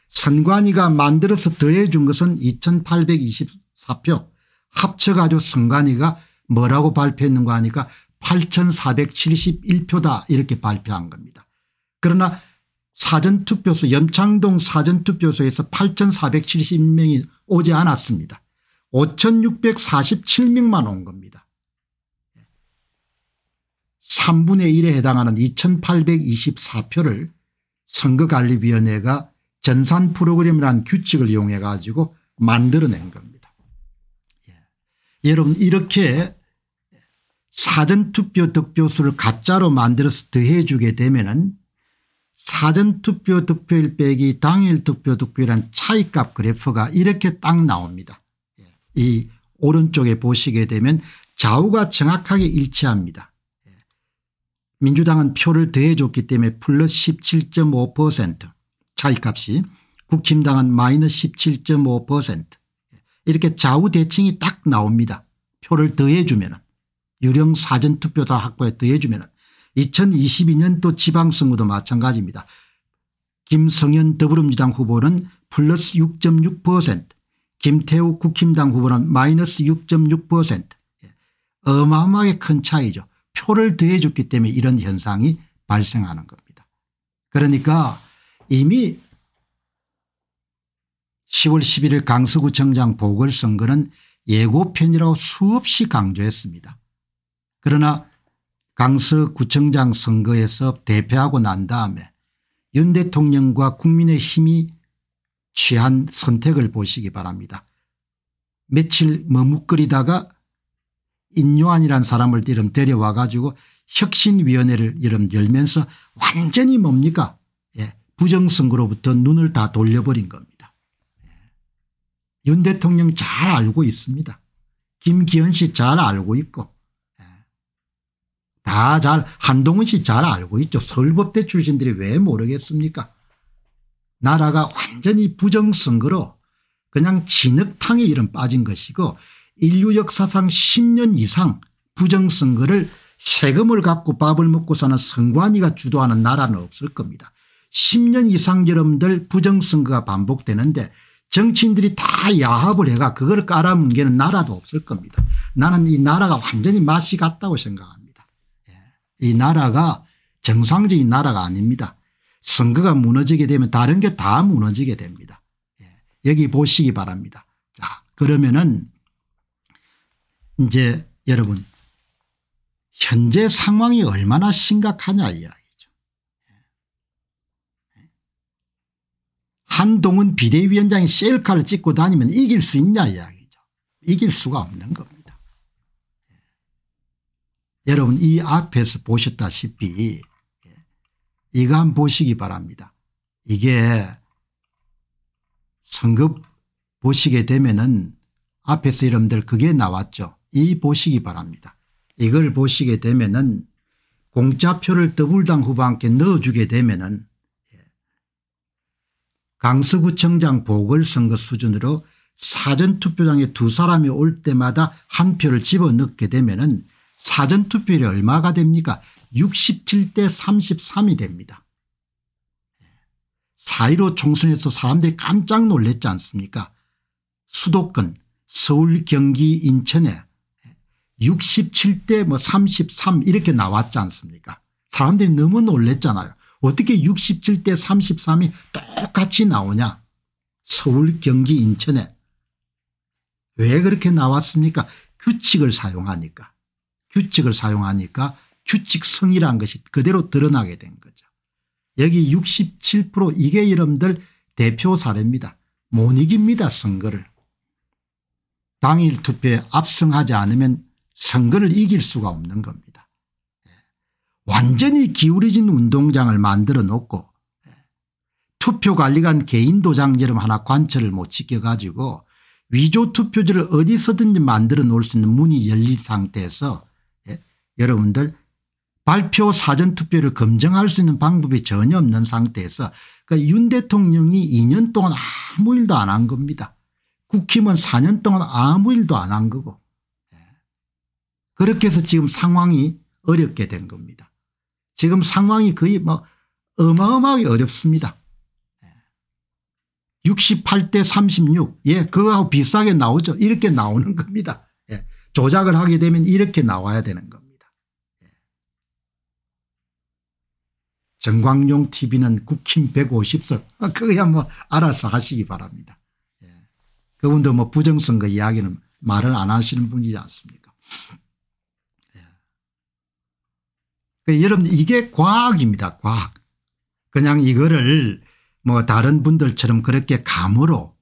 선관위가 만들어서 더해 준 것은 이천팔백이십사 표, 합쳐 가지고 선관위가 뭐라고 발표했는가 하니까 팔천사백칠십일 표다 이렇게 발표한 겁니다. 그러나 사전투표소 염창동 사전투표소에서 팔천사백칠십 명이 오지 않았습니다. 오천육백사십칠 명만 온 겁니다. 삼분의 일에 해당하는 이천팔백이십사 표를 선거관리위원회가 전산 프로그램이라는 규칙을 이용해 가지고 만들어낸 겁니다. 예. 여러분 이렇게 사전투표 득표수를 가짜로 만들어서 더해 주게 되면은 사전투표 득표일 빼기 당일 투표 득표율한 차이값 그래프가 이렇게 딱 나옵니다. 예. 이 오른쪽에 보시게 되면 좌우가 정확하게 일치합니다. 예. 민주당은 표를 더해 줬기 때문에 플러스 십칠 점 오 퍼센트 차이값이, 국힘당은 마이너스 십칠 점 오 퍼센트, 이렇게 좌우 대칭이 딱 나옵니다. 표를 더해 주면은 유령 사전투표자 확보에 더해 주면은 이천이십이 년도 지방선거도 마찬가지입니다. 김성현 더불어민주당 후보는 플러스 육 점 육 퍼센트, 김태우 국힘당 후보는 마이너스 육 점 육 퍼센트, 어마어마하게 큰 차이죠. 표를 더해 줬기 때문에 이런 현상이 발생하는 겁니다. 그러니까 이미 시월 십일 일 강서구청장 보궐선거는 예고편이라고 수없이 강조했습니다. 그러나 강서구청장 선거에서 대패하고 난 다음에 윤 대통령과 국민의힘이 취한 선택을 보시기 바랍니다. 며칠 머뭇거리다가 인요한이라는 사람을 이름 데려와 가지고 혁신위원회를 이름 열면서 완전히 뭡니까? 예, 부정선거로부터 눈을 다 돌려버린 겁니다. 예. 윤 대통령 잘 알고 있습니다. 김기현 씨 잘 알고 있고, 예. 다 잘, 한동훈 씨 잘 알고 있죠. 서울법대 출신들이 왜 모르겠습니까? 나라가 완전히 부정선거로 그냥 진흙탕에 이름 빠진 것이고, 인류 역사상 십 년 이상 부정선거를 세금을 갖고 밥을 먹고 사는 선관위가 주도하는 나라는 없을 겁니다. 십 년 이상 여러분들 부정선거가 반복되는데 정치인들이 다 야합을 해가 그걸 깔아뭉개는 나라도 없을 겁니다. 나는 이 나라가 완전히 맛이 갔다고 생각합니다. 이 나라가 정상적인 나라가 아닙니다. 선거가 무너지게 되면 다른 게 다 무너지게 됩니다. 여기 보시기 바랍니다. 자, 그러면은 이제 여러분 현재 상황이 얼마나 심각하냐 이야. 한동훈 비대위원장이 셀카를 찍고 다니면 이길 수 있냐 이야기죠. 이길 수가 없는 겁니다. 예. 여러분 이 앞에서 보셨다시피, 예. 이거 한번 보시기 바랍니다. 이게 선거 보시게 되면은 앞에서 여러분들 그게 나왔죠. 이 보시기 바랍니다. 이걸 보시게 되면은 공짜표를 더불당 후보와 함께 넣어주게 되면은 강서구청장 보궐선거 수준으로 사전투표장에 두 사람이 올 때마다 한 표를 집어넣게 되면은 사전투표율이 얼마가 됩니까? 육십칠 대 삼십삼이 됩니다. 사 일오 총선에서 사람들이 깜짝 놀랐지 않습니까? 수도권 서울 경기 인천에 육십칠 대 뭐 삼십삼 이렇게 나왔지 않습니까? 사람들이 너무 놀랐잖아요. 어떻게 육십칠 대 삼십삼이 똑같이 나오냐. 서울 경기 인천에 왜 그렇게 나왔습니까? 규칙을 사용하니까 규칙을 사용하니까 규칙성이라는 것이 그대로 드러나게 된 거죠. 여기 육십칠 퍼센트 이게 여러분들 대표 사례입니다. 못 이깁니다. 선거를 당일 투표에 압승하지 않으면 선거를 이길 수가 없는 겁니다. 완전히 기울어진 운동장을 만들어 놓고 투표관리관 개인도장처럼 하나 관철을 못 지켜가지고 위조투표지를 어디서든지 만들어 놓을 수 있는 문이 열린 상태에서, 예, 여러분들 발표 사전투표를 검증할 수 있는 방법이 전혀 없는 상태에서, 그러니까 윤 대통령이 이 년 동안 아무 일도 안 한 겁니다. 국힘은 사 년 동안 아무 일도 안 한 거고, 그렇게 해서 지금 상황이 어렵게 된 겁니다. 지금 상황이 거의 뭐 어마어마하게 어렵습니다. 육십팔 대 삼십육. 예, 그거하고 비슷하게 나오죠. 이렇게 나오는 겁니다. 예, 조작을 하게 되면 이렇게 나와야 되는 겁니다. 예. 정광용 티비는 국힘 백오십 석. 아, 그거야 뭐 알아서 하시기 바랍니다. 예. 그분도 뭐 부정선거 이야기는 말을 안 하시는 분이지 않습니까? 예. 그러니까 여러분 이게 과학입니다. 과학. 그냥 이거를 뭐 다른 분들처럼 그렇게 감으로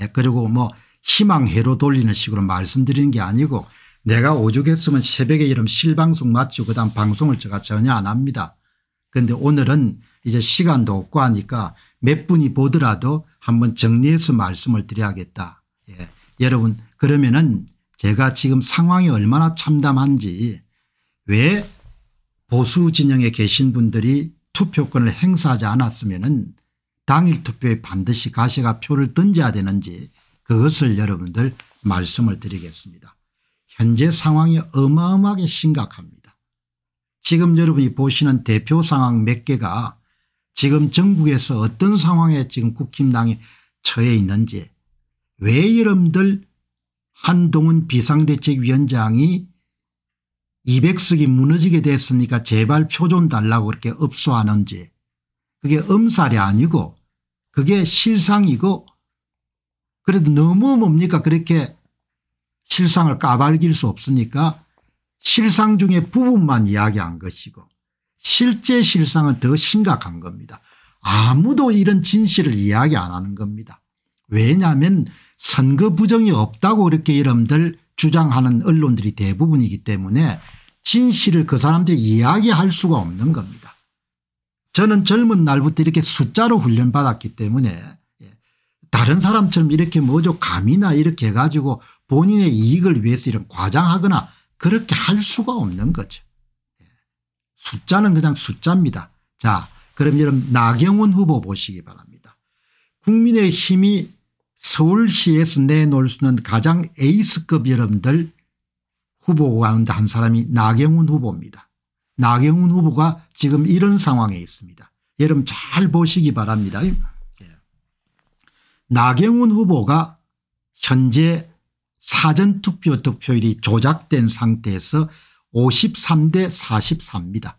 예, 그리고 뭐 희망회로 돌리는 식으로 말씀드리는 게 아니고 내가 오죽했으면 새벽에 이런 실방송 맞죠. 그다음 방송을 제가 전혀 안 합니다. 그런데 오늘은 이제 시간도 없고 하니까 몇 분이 보더라도 한번 정리해서 말씀을 드려야겠다. 예. 여러분 그러면은 제가 지금 상황이 얼마나 참담한지 왜 보수 진영에 계신 분들이 투표권을 행사하지 않았으면은 당일 투표에 반드시 가시가 표를 던져야 되는지 그것을 여러분들 말씀을 드리겠습니다. 현재 상황이 어마어마하게 심각합니다. 지금 여러분이 보시는 대표 상황 몇 개가 지금 전국에서 어떤 상황에 지금 국힘당이 처해 있는지 왜 여러분들 한동훈 비상대책위원장이 이백 석이 무너지게 됐으니까 제발 표 좀 달라고 그렇게 읍소하는지 그게 엄살이 아니고 그게 실상이고 그래도 너무 뭡니까 그렇게 실상을 까발길 수 없으니까 실상 중에 부분만 이야기한 것이고 실제 실상은 더 심각한 겁니다. 아무도 이런 진실을 이야기 안 하는 겁니다. 왜냐하면 선거 부정이 없다고 이렇게 여러분들 주장하는 언론들이 대부분이기 때문에 진실을 그 사람들이 이야기할 수가 없는 겁니다. 저는 젊은 날부터 이렇게 숫자로 훈련받았기 때문에 다른 사람처럼 이렇게 뭐죠 감이나 이렇게 해가지고 본인의 이익을 위해서 이런 과장하거나 그렇게 할 수가 없는 거죠. 숫자는 그냥 숫자입니다. 자, 그럼 여러분 나경원 후보 보시기 바랍니다. 국민의힘이 서울시에서 내놓을 수 있는 가장 에이스급 여러분들 후보 가운데 한 사람이 나경원 후보입니다. 나경원 후보가 지금 이런 상황에 있습니다. 여러분 잘 보시기 바랍니다. 나경원 후보가 현재 사전투표 득표율이 조작된 상태에서 오십삼 대 사십사입니다.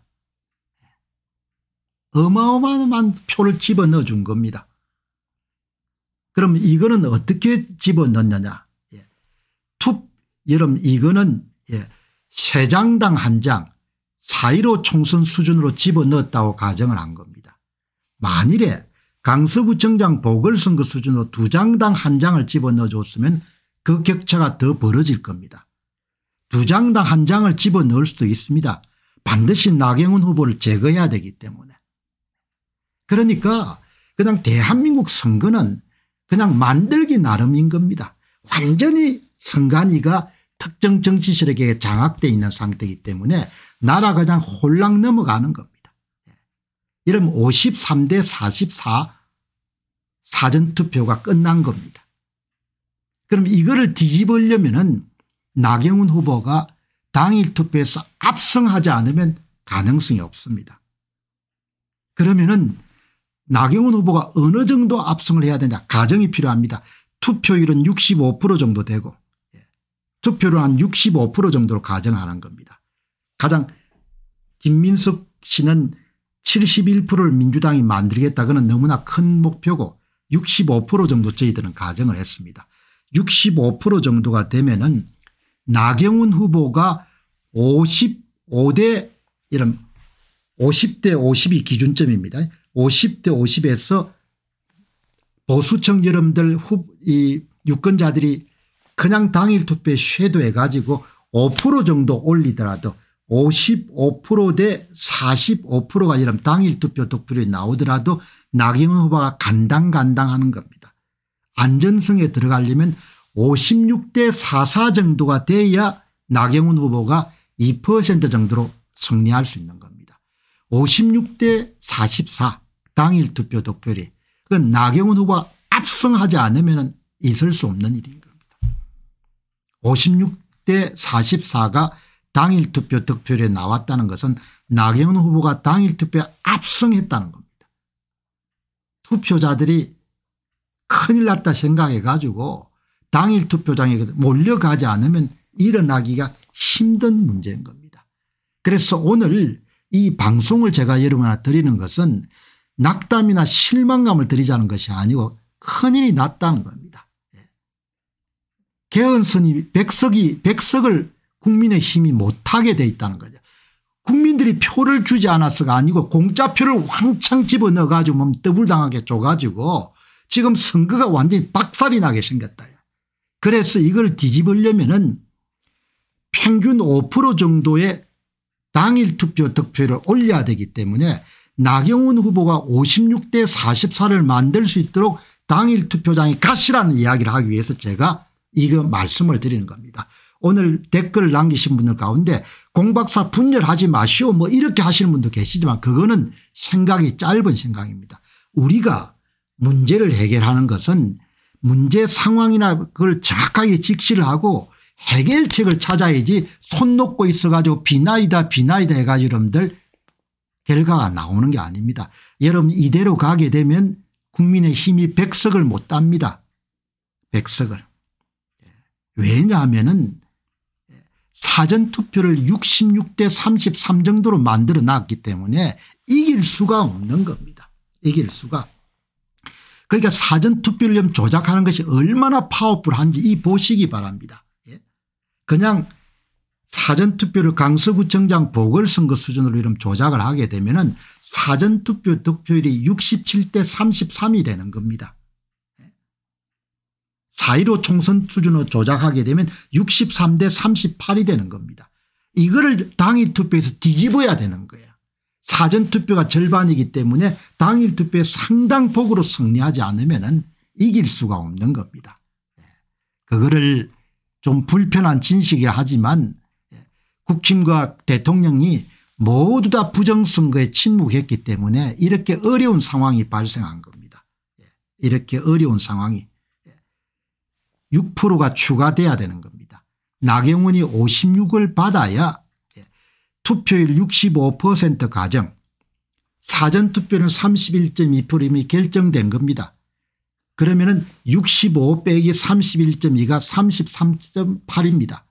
어마어마한 표를 집어넣어 준 겁니다. 그럼 이거는 어떻게 집어넣느냐. 예. 투, 여러분 이거는 예. 세 장당 한 장. 사 일오 총선 수준으로 집어넣었다고 가정을 한 겁니다. 만일에 강서구청장 보궐선거 수준으로 두 장당 한 장을 집어넣어줬으면 그 격차가 더 벌어질 겁니다. 두 장당 한 장을 집어넣을 수도 있습니다. 반드시 나경원 후보를 제거해야 되기 때문에. 그러니까 그냥 대한민국 선거는 그냥 만들기 나름인 겁니다. 완전히 선관위가 특정 정치 세력에 장악되어 있는 상태이기 때문에 나라가 그냥 홀랑 넘어가는 겁니다. 이러면 오십삼 대 사십사 사전투표가 끝난 겁니다. 그럼 이거를 뒤집으려면은 나경원 후보가 당일 투표에서 압승하지 않으면 가능성이 없습니다. 그러면은 나경원 후보가 어느 정도 압승을 해야 되냐 가정이 필요합니다. 투표율은 육십오 퍼센트 정도 되고 투표율은 한 육십오 퍼센트 정도로 가정하는 겁니다. 가장 김민석 씨는 칠십일 퍼센트를 민주당이 만들겠다. 그는 너무나 큰 목표고 육십오 퍼센트 정도 저희들은 가정을 했습니다. 육십오 퍼센트 정도가 되면은 나경원 후보가 오십오 대 이런 오십 대 오십이 기준점입니다. 오십 대 오십에서 보수층 여러분들 후, 이 유권자들이 그냥 당일 투표에 쉐도해 가지고 오 퍼센트 정도 올리더라도 오십오 퍼센트 대 사십오 퍼센트가 이런 당일 투표 득표율이 나오더라도 나경원 후보가 간당간당하는 겁니다. 안전성에 들어가려면 오십육 대 사십사 정도가 돼야 나경원 후보가 이 퍼센트 정도로 승리할 수 있는 겁니다. 오십육 대 사십사 당일 투표 득표율이 그건 나경원 후보가 압승하지 않으면 있을 수 없는 일인 겁니다. 오십육 대 사십사가 당일 투표 득표율에 나왔다는 것은 나경원 후보가 당일 투표에 압승했다는 겁니다. 투표자들이 큰일 났다 생각해 가지고 당일 투표장에 몰려가지 않으면 일어나기가 힘든 문제인 겁니다. 그래서 오늘 이 방송을 제가 여러분한테 드리는 것은 낙담이나 실망감을 드리자는 것이 아니고 큰일이 났다는 겁니다. 개헌선이 백석이 백석을 국민의힘이 못하게 돼 있다는 거죠. 국민들이 표를 주지 않아서가 아니고 공짜표를 왕창 집어넣어 가지고 더블당하게 줘가지고 지금 선거가 완전히 박살이 나게 생겼다. 그래서 이걸 뒤집으려면은 평균 오 퍼센트 정도의 당일 투표 득표를 올려야 되기 때문에 나경원 후보가 오십육 대 사십사를 만들 수 있도록 당일 투표장에 가시라는 이야기를 하기 위해서 제가 이거 말씀을 드리는 겁니다. 오늘 댓글 남기신 분들 가운데 공박사 분열하지 마시오 뭐 이렇게 하시는 분도 계시지만 그거는 생각이 짧은 생각입니다. 우리가 문제를 해결하는 것은 문제 상황이나 그걸 정확하게 직시를 하고 해결책을 찾아야지 손 놓고 있어가지고 비나이다 비나이다 해가지고 여러분들 결과가 나오는 게 아닙니다. 여러분 이대로 가게 되면 국민의힘이 백석을 못 땁니다. 백석을. 왜냐하면은 사전투표를 육십육 대 삼십삼 정도로 만들어 놨기 때문에 이길 수가 없는 겁니다. 이길 수가. 그러니까 사전투표를 조작하는 것이 얼마나 파워풀한지 이 보시기 바랍니다. 그냥 사전투표를 강서구청장 보궐선거 수준으로 이런 조작을 하게 되면은 사전투표 득표율이 육십칠 대 삼십삼이 되는 겁니다. 사 일오 총선 수준으로 조작하게 되면 육십삼 대 삼십팔이 되는 겁니다. 이거를 당일 투표에서 뒤집어야 되는 거예요. 사전투표가 절반이기 때문에 당일 투표에 상당폭으로 승리하지 않으면 이길 수가 없는 겁니다. 그거를 좀 불편한 진실이긴 하지만 국힘과 대통령이 모두 다 부정선거에 침묵했기 때문에 이렇게 어려운 상황이 발생한 겁니다. 이렇게 어려운 상황이. 육 퍼센트가 추가돼야 되는 겁니다. 나경원이 오십육을 받아야 투표율 육십오 퍼센트 가정 사전투표는 삼십일 점 이 퍼센트임이 결정된 겁니다. 그러면은 육십오 빼기 삼십일 점 이가 삼십삼 점 팔입니다.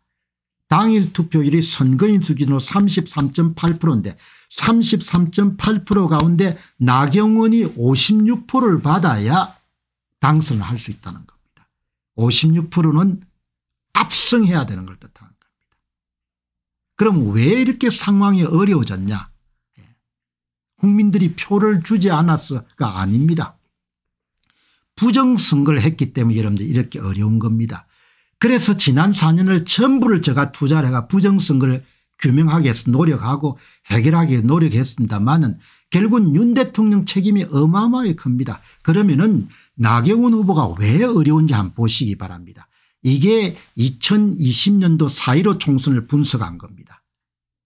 당일 투표율이 선거인 수준으로 삼십삼 점 팔 퍼센트인데 삼십삼 점 팔 퍼센트 가운데 나경원이 오십육 퍼센트를 받아야 당선을 할 수 있다는 겁니다. 오십육 퍼센트는 압승해야 되는 걸 뜻하는 겁니다. 그럼 왜 이렇게 상황이 어려워졌냐? 국민들이 표를 주지 않았어가 아닙니다. 부정선거를 했기 때문에 여러분들 이렇게 어려운 겁니다. 그래서 지난 사 년을 전부를 제가 투자를 해가 부정선거를 규명하기 위해서 노력하고 해결하기 위해서 노력했습니다만은 결국은 윤 대통령 책임이 어마어마하게 큽니다. 그러면은 나경원 후보가 왜 어려운지 한번 보시기 바랍니다. 이게 이천이십 년도 사 일오 총선을 분석한 겁니다.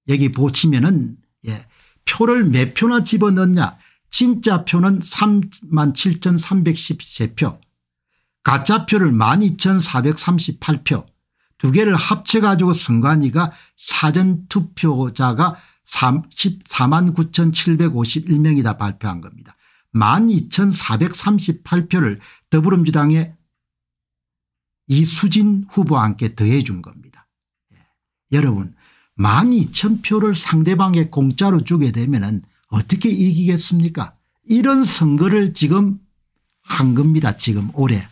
여기 보시면은 예, 표를 몇 표나 집어넣냐. 진짜 표는 삼만 칠천 삼백십삼 표, 가짜 표를 만 이천 사백삼십팔 표, 두 개를 합쳐가지고 선관위가 사전투표자가 사만 구천 칠백오십일 명이다 발표한 겁니다. 만 이천 사백삼십팔 표를 더불어민주당의 이수진 후보와 함께 더해 준 겁니다. 예. 여러분 만 이천 표를 상대방에 공짜로 주게 되면 어떻게 이기겠습니까? 이런 선거를 지금 한 겁니다. 지금 올해.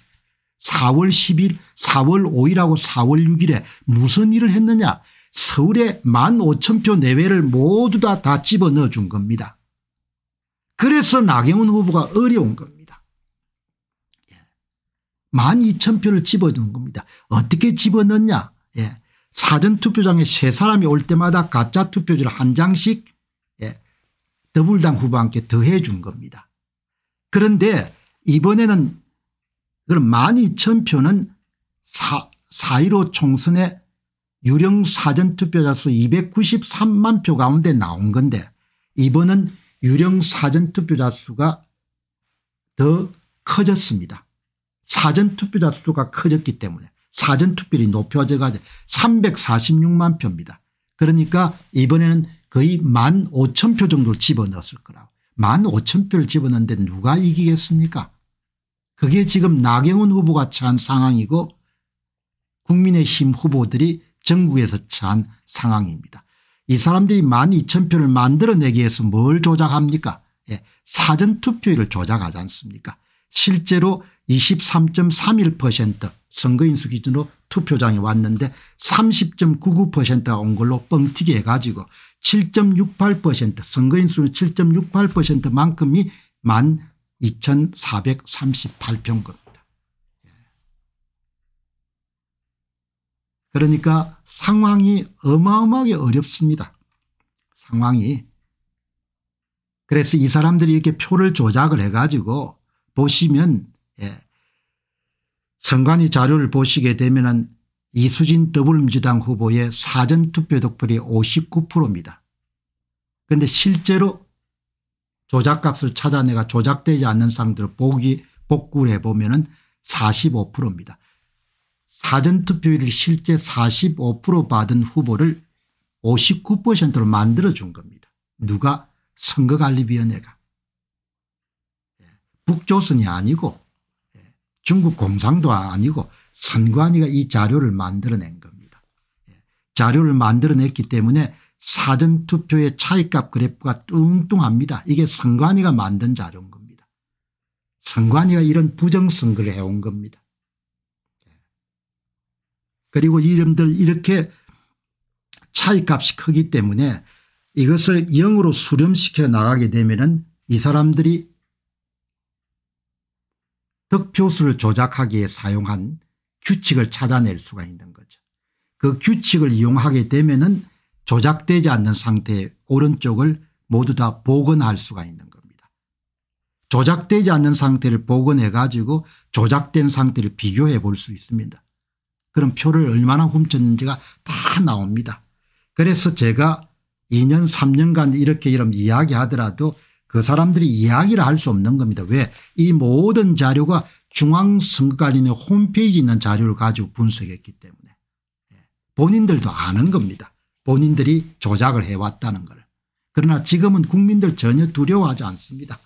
사월 십 일 사월 오 일하고 사월 육 일에 무슨 일을 했느냐. 서울에 만 오천 표 내외를 모두 다 다 집어넣어 준 겁니다. 그래서 나경원 후보가 어려운 겁니다. 예. 만 이천 표를 집어넣은 겁니다. 어떻게 집어넣냐. 예. 사전투표장에 세 사람이 올 때마다 가짜 투표지를 한 장씩 예. 더불당 후보와 함께 더해 준 겁니다. 그런데 이번에는 그럼 만 이천 표는 사 일오 총선에 유령 사전투표자 수 이백구십삼만 표 가운데 나온 건데 이번은 유령 사전투표자 수가 더 커졌습니다. 사전투표자 수가 커졌기 때문에 사전투표율이 높여져가지고 삼백사십육만 표입니다. 그러니까 이번에는 거의 만 오천 표 정도를 집어넣었을 거라고. 만 오천 표를 집어넣는데 누가 이기겠습니까? 그게 지금 나경원 후보가 처한 상황이고 국민의힘 후보들이 전국에서 처한 상황입니다. 이 사람들이 만 이천 표를 만들어내기 위해서 뭘 조작합니까? 예, 사전투표율을 조작하지 않습니까? 실제로 이십삼 점 삼일 퍼센트 선거인수 기준으로 투표장에 왔는데 삼십 점 구구 퍼센트가 온 걸로 뻥튀기 해가지고 칠 점 육팔 퍼센트 선거인수는 칠 점 육팔 퍼센트만큼이 만 이천사백삼십팔 표인 겁니다. 그러니까 상황이 어마어마하게 어렵습니다. 상황이. 그래서 이 사람들이 이렇게 표를 조작을 해가지고 보시면, 예, 선관위 자료를 보시게 되면은 이수진 더불어민주당 후보의 사전투표 득표율이 오십구 퍼센트입니다. 그런데 실제로 조작값을 찾아내가 조작되지 않는 사람들을 보기, 복구를 해보면은 사십오 퍼센트입니다. 사전투표율을 실제 사십오 퍼센트 받은 후보를 오십구 퍼센트로 만들어준 겁니다. 누가? 선거관리위원회가. 예. 북조선이 아니고, 예. 중국 공산도 아니고 선관위가 이 자료를 만들어낸 겁니다. 예. 자료를 만들어냈기 때문에 사전투표의 차이값 그래프가 뚱뚱합니다. 이게 선관위가 만든 자료인 겁니다. 선관위가 이런 부정선거를 해온 겁니다. 그리고 이름들 이렇게 차이값이 크기 때문에 이것을 영으로 수렴시켜 나가게 되면은 이 사람들이 득표수를 조작하기에 사용한 규칙을 찾아낼 수가 있는 거죠. 그 규칙을 이용하게 되면은 조작되지 않는 상태의 오른쪽을 모두 다 복원할 수가 있는 겁니다. 조작되지 않는 상태를 복원해 가지고 조작된 상태를 비교해 볼 수 있습니다. 그럼 표를 얼마나 훔쳤는지가 다 나옵니다. 그래서 제가 이 년 삼 년간 이렇게 이런 이야기하더라도 그 사람들이 이야기를 할 수 없는 겁니다. 왜? 이 모든 자료가 중앙선거관리위원회 홈페이지에 있는 자료를 가지고 분석했기 때문에 본인들도 아는 겁니다. 본인들이 조작을 해왔다는 걸. 그러나 지금은 국민들 전혀 두려워하지 않습니다.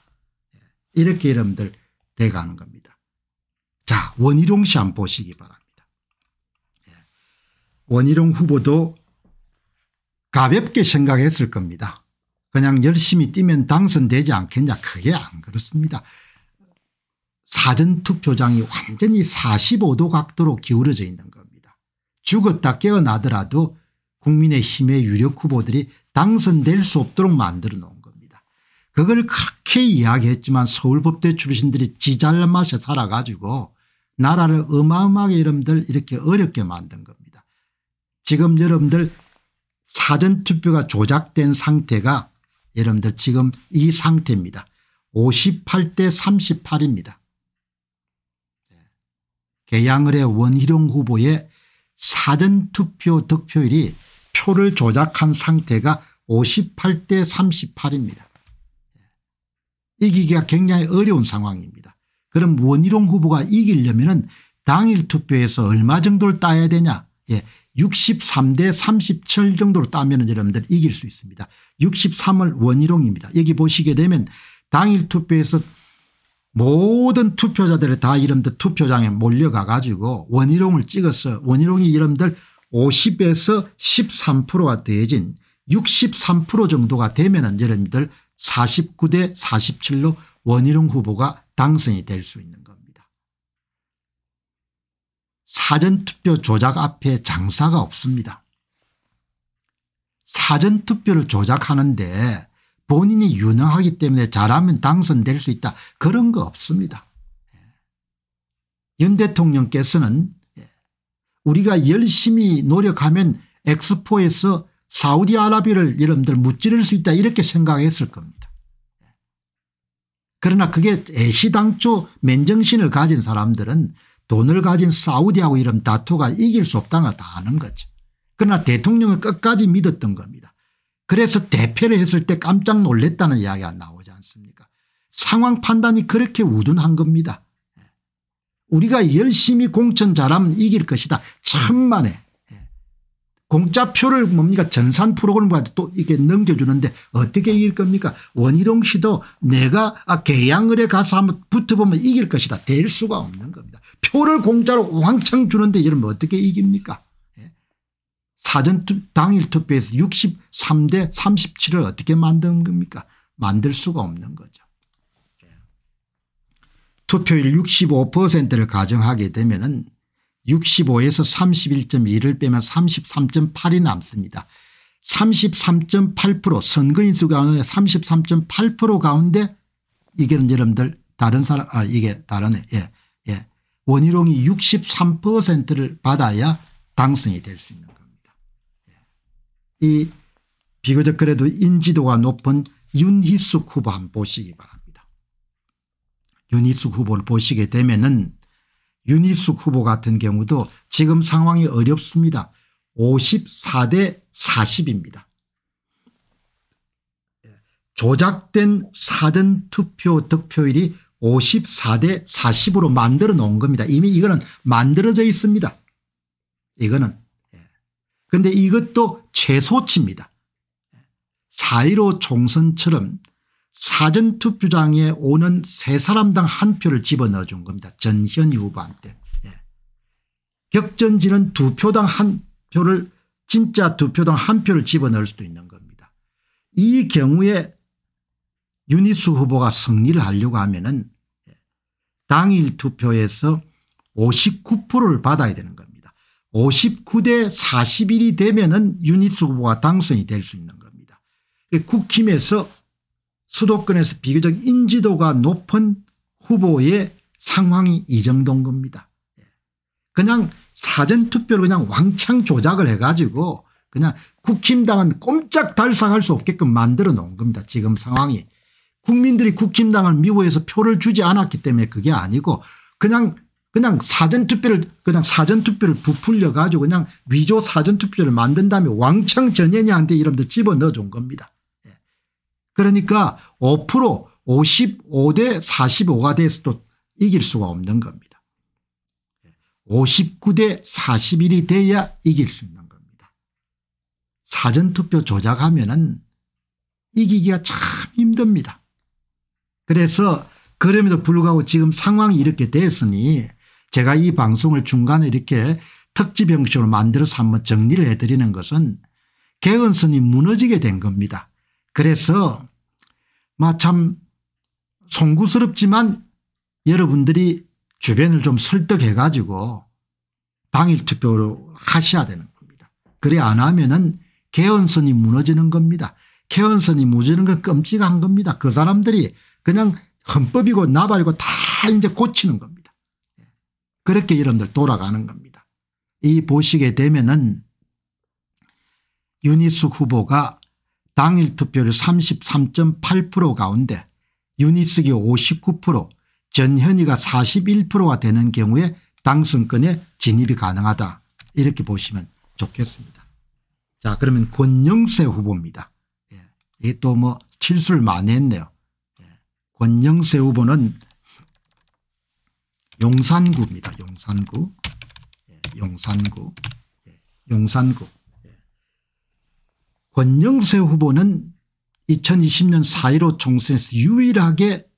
이렇게 여러분들 돼가는 겁니다. 자, 원희룡 씨 한번 보시기 바랍니다. 원희룡 후보도 가볍게 생각했을 겁니다. 그냥 열심히 뛰면 당선되지 않겠냐. 그게 안 그렇습니다. 사전투표장이 완전히 사십오 도 각도로 기울어져 있는 겁니다. 죽었다 깨어나더라도 국민의힘의 유력 후보들이 당선될 수 없도록 만들어 놓은 겁니다. 그걸 그렇게 이야기했지만 서울법대 출신들이 지잘난 맛에 살아가지고 나라를 어마어마하게 여러분들 이렇게 어렵게 만든 겁니다. 지금 여러분들 사전투표가 조작된 상태가 여러분들 지금 이 상태입니다. 오십팔 대 삼십팔입니다. 계양을의 원희룡 후보의 사전투표 득표율이 표를 조작한 상태가 오십팔 대 삼십팔입니다. 이기기가 굉장히 어려운 상황입니다. 그럼 원희룡 후보가 이기려면 당일 투표에서 얼마 정도를 따야 되냐. 예. 육십삼 대 삼십칠 정도로 따면 여러분들 이길 수 있습니다. 육십삼을 원희룡입니다. 여기 보시게 되면 당일 투표에서 모든 투표자들이 다 여러분들 투표장에 몰려가 가지고 원희룡을 찍어서 원희룡이 여러분들 오십에서 십삼 퍼센트가 더해진 육십삼 퍼센트 정도가 되면 여러분들 사십구 대 사십칠로 원희룡 후보가 당선이 될 수 있는 겁니다. 사전투표 조작 앞에 장사가 없습니다. 사전투표를 조작하는데 본인이 유능하기 때문에 잘하면 당선될 수 있다. 그런 거 없습니다. 윤 대통령께서는 우리가 열심히 노력하면 엑스포에서 사우디아라비아를 여러분들 무찌를 수 있다 이렇게 생각했을 겁니다. 그러나 그게 애시당초 맨정신을 가진 사람들은 돈을 가진 사우디하고 이런 다투가 이길 수 없다는 걸 다 아는 거죠. 그러나 대통령은 끝까지 믿었던 겁니다. 그래서 대패를 했을 때 깜짝 놀랐다는 이야기가 나오지 않습니까? 상황 판단이 그렇게 우둔한 겁니다. 우리가 열심히 공천 잘하면 이길 것이다. 천만에 공짜표를 뭡니까 전산 프로그램과 또 이렇게 넘겨주는데 어떻게 이길 겁니까? 원희룡 씨도 내가 아 계양을에 가서 한번 붙어보면 이길 것이다. 될 수가 없는 겁니다. 표를 공짜로 왕창 주는데 여러분 어떻게 이깁니까? 사전 당일 투표에서 육십삼 대 삼십칠을 어떻게 만드는 겁니까? 만들 수가 없는 거죠. 투표율 육십오 퍼센트를 가정하게 되면은 육십오에서 삼십일 점 이를 빼면 삼십삼 점 팔이 남습니다. 삼십삼 점 팔 퍼센트 선거인수 가운데 삼십삼 점 팔 퍼센트 가운데 이게는 여러분들 다른 사람 아 이게 다르네. 예. 예. 원희룡이 육십삼 퍼센트를 받아야 당선이 될 수 있는 겁니다. 예. 이 비교적 그래도 인지도가 높은 윤희숙 후보 한번 보시기 바랍니다. 윤희숙 후보를 보시게 되면은 윤희숙 후보 같은 경우도 지금 상황이 어렵습니다. 오십사 대 사십입니다. 조작된 사전투표 득표율이 오십사 대 사십으로 만들어 놓은 겁니다. 이미 이거는 만들어져 있습니다. 이거는. 그런데 이것도 최소치입니다. 사 일오 총선처럼 사전투표장에 오는 세 사람당 한 표를 집어넣어 준 겁니다. 전현희 후보한테. 예. 격전지는 두 표당 한 표를 진짜 두 표당 한 표를 집어넣을 수도 있는 겁니다. 이 경우에 윤희수 후보가 승리를 하려고 하면은 당일 투표에서 오십구 퍼센트를 받아야 되는 겁니다. 오십구 대 사십일이 되면은 윤희수 후보가 당선이 될 수 있는 겁니다. 국힘에서 수도권에서 비교적 인지도가 높은 후보의 상황이 이 정도인 겁니다. 그냥 사전투표를 그냥 왕창 조작을 해가지고 그냥 국힘당은 꼼짝 달싹할 수 없게끔 만들어 놓은 겁니다. 지금 상황이. 국민들이 국힘당을 미워해서 표를 주지 않았기 때문에 그게 아니고 그냥 그냥 사전투표를 그냥 사전투표를 부풀려 가지고 그냥 위조 사전투표를 만든 다음에 왕창 전현희한테 여러분들 집어넣어 준 겁니다. 그러니까 오 퍼센트 오십오 대 사십오가 돼서도 이길 수가 없는 겁니다. 오십구 대 사십일이 돼야 이길 수 있는 겁니다. 사전투표 조작하면은 이기기가 참 힘듭니다. 그래서 그럼에도 불구하고 지금 상황이 이렇게 됐으니 제가 이 방송을 중간에 이렇게 특집 형식으로 만들어서 한번 정리를 해드리는 것은 개헌선이 무너지게 된 겁니다. 그래서 마참 송구스럽지만 여러분들이 주변을 좀 설득해 가지고 당일 투표로 하셔야 되는 겁니다. 그래 안 하면은 개헌선이 무너지는 겁니다. 개헌선이 무너지는 건 끔찍한 겁니다. 그 사람들이 그냥 헌법이고 나발이고 다 이제 고치는 겁니다. 그렇게 여러분들 돌아가는 겁니다. 이 보시게 되면은 윤희숙 후보가 당일 투표율 삼십삼 점 팔 퍼센트 가운데 윤희숙이 오십구 퍼센트 전현희가 사십일 퍼센트가 되는 경우에 당선권에 진입이 가능하다. 이렇게 보시면 좋겠습니다. 자 그러면 권영세 후보입니다. 예. 이게 또 뭐 실수를 많이 했네요. 예. 권영세 후보는 용산구입니다. 용산구. 예. 용산구. 예. 용산구. 권영세 후보는 이천이십 년 사 일오 총선에서 유일하게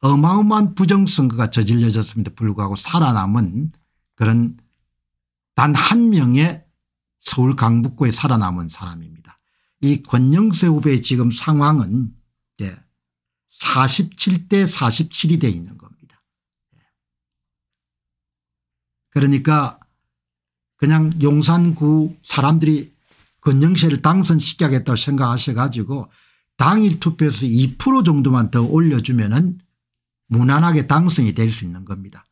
어마어마한 부정선거가 저질러졌음에도 불구하고 살아남은 그런 단 한 명의 서울 강북구에 살아남은 사람입니다. 이 권영세 후보의 지금 상황은 사십칠 대 사십칠이 돼 있는 겁니다. 그러니까 그냥 용산구 사람들이 권영세를 당선시켜야겠다고 생각하셔가지고 당일 투표에서 이 퍼센트 정도만 더 올려주면은 무난하게 당선이 될 수 있는 겁니다.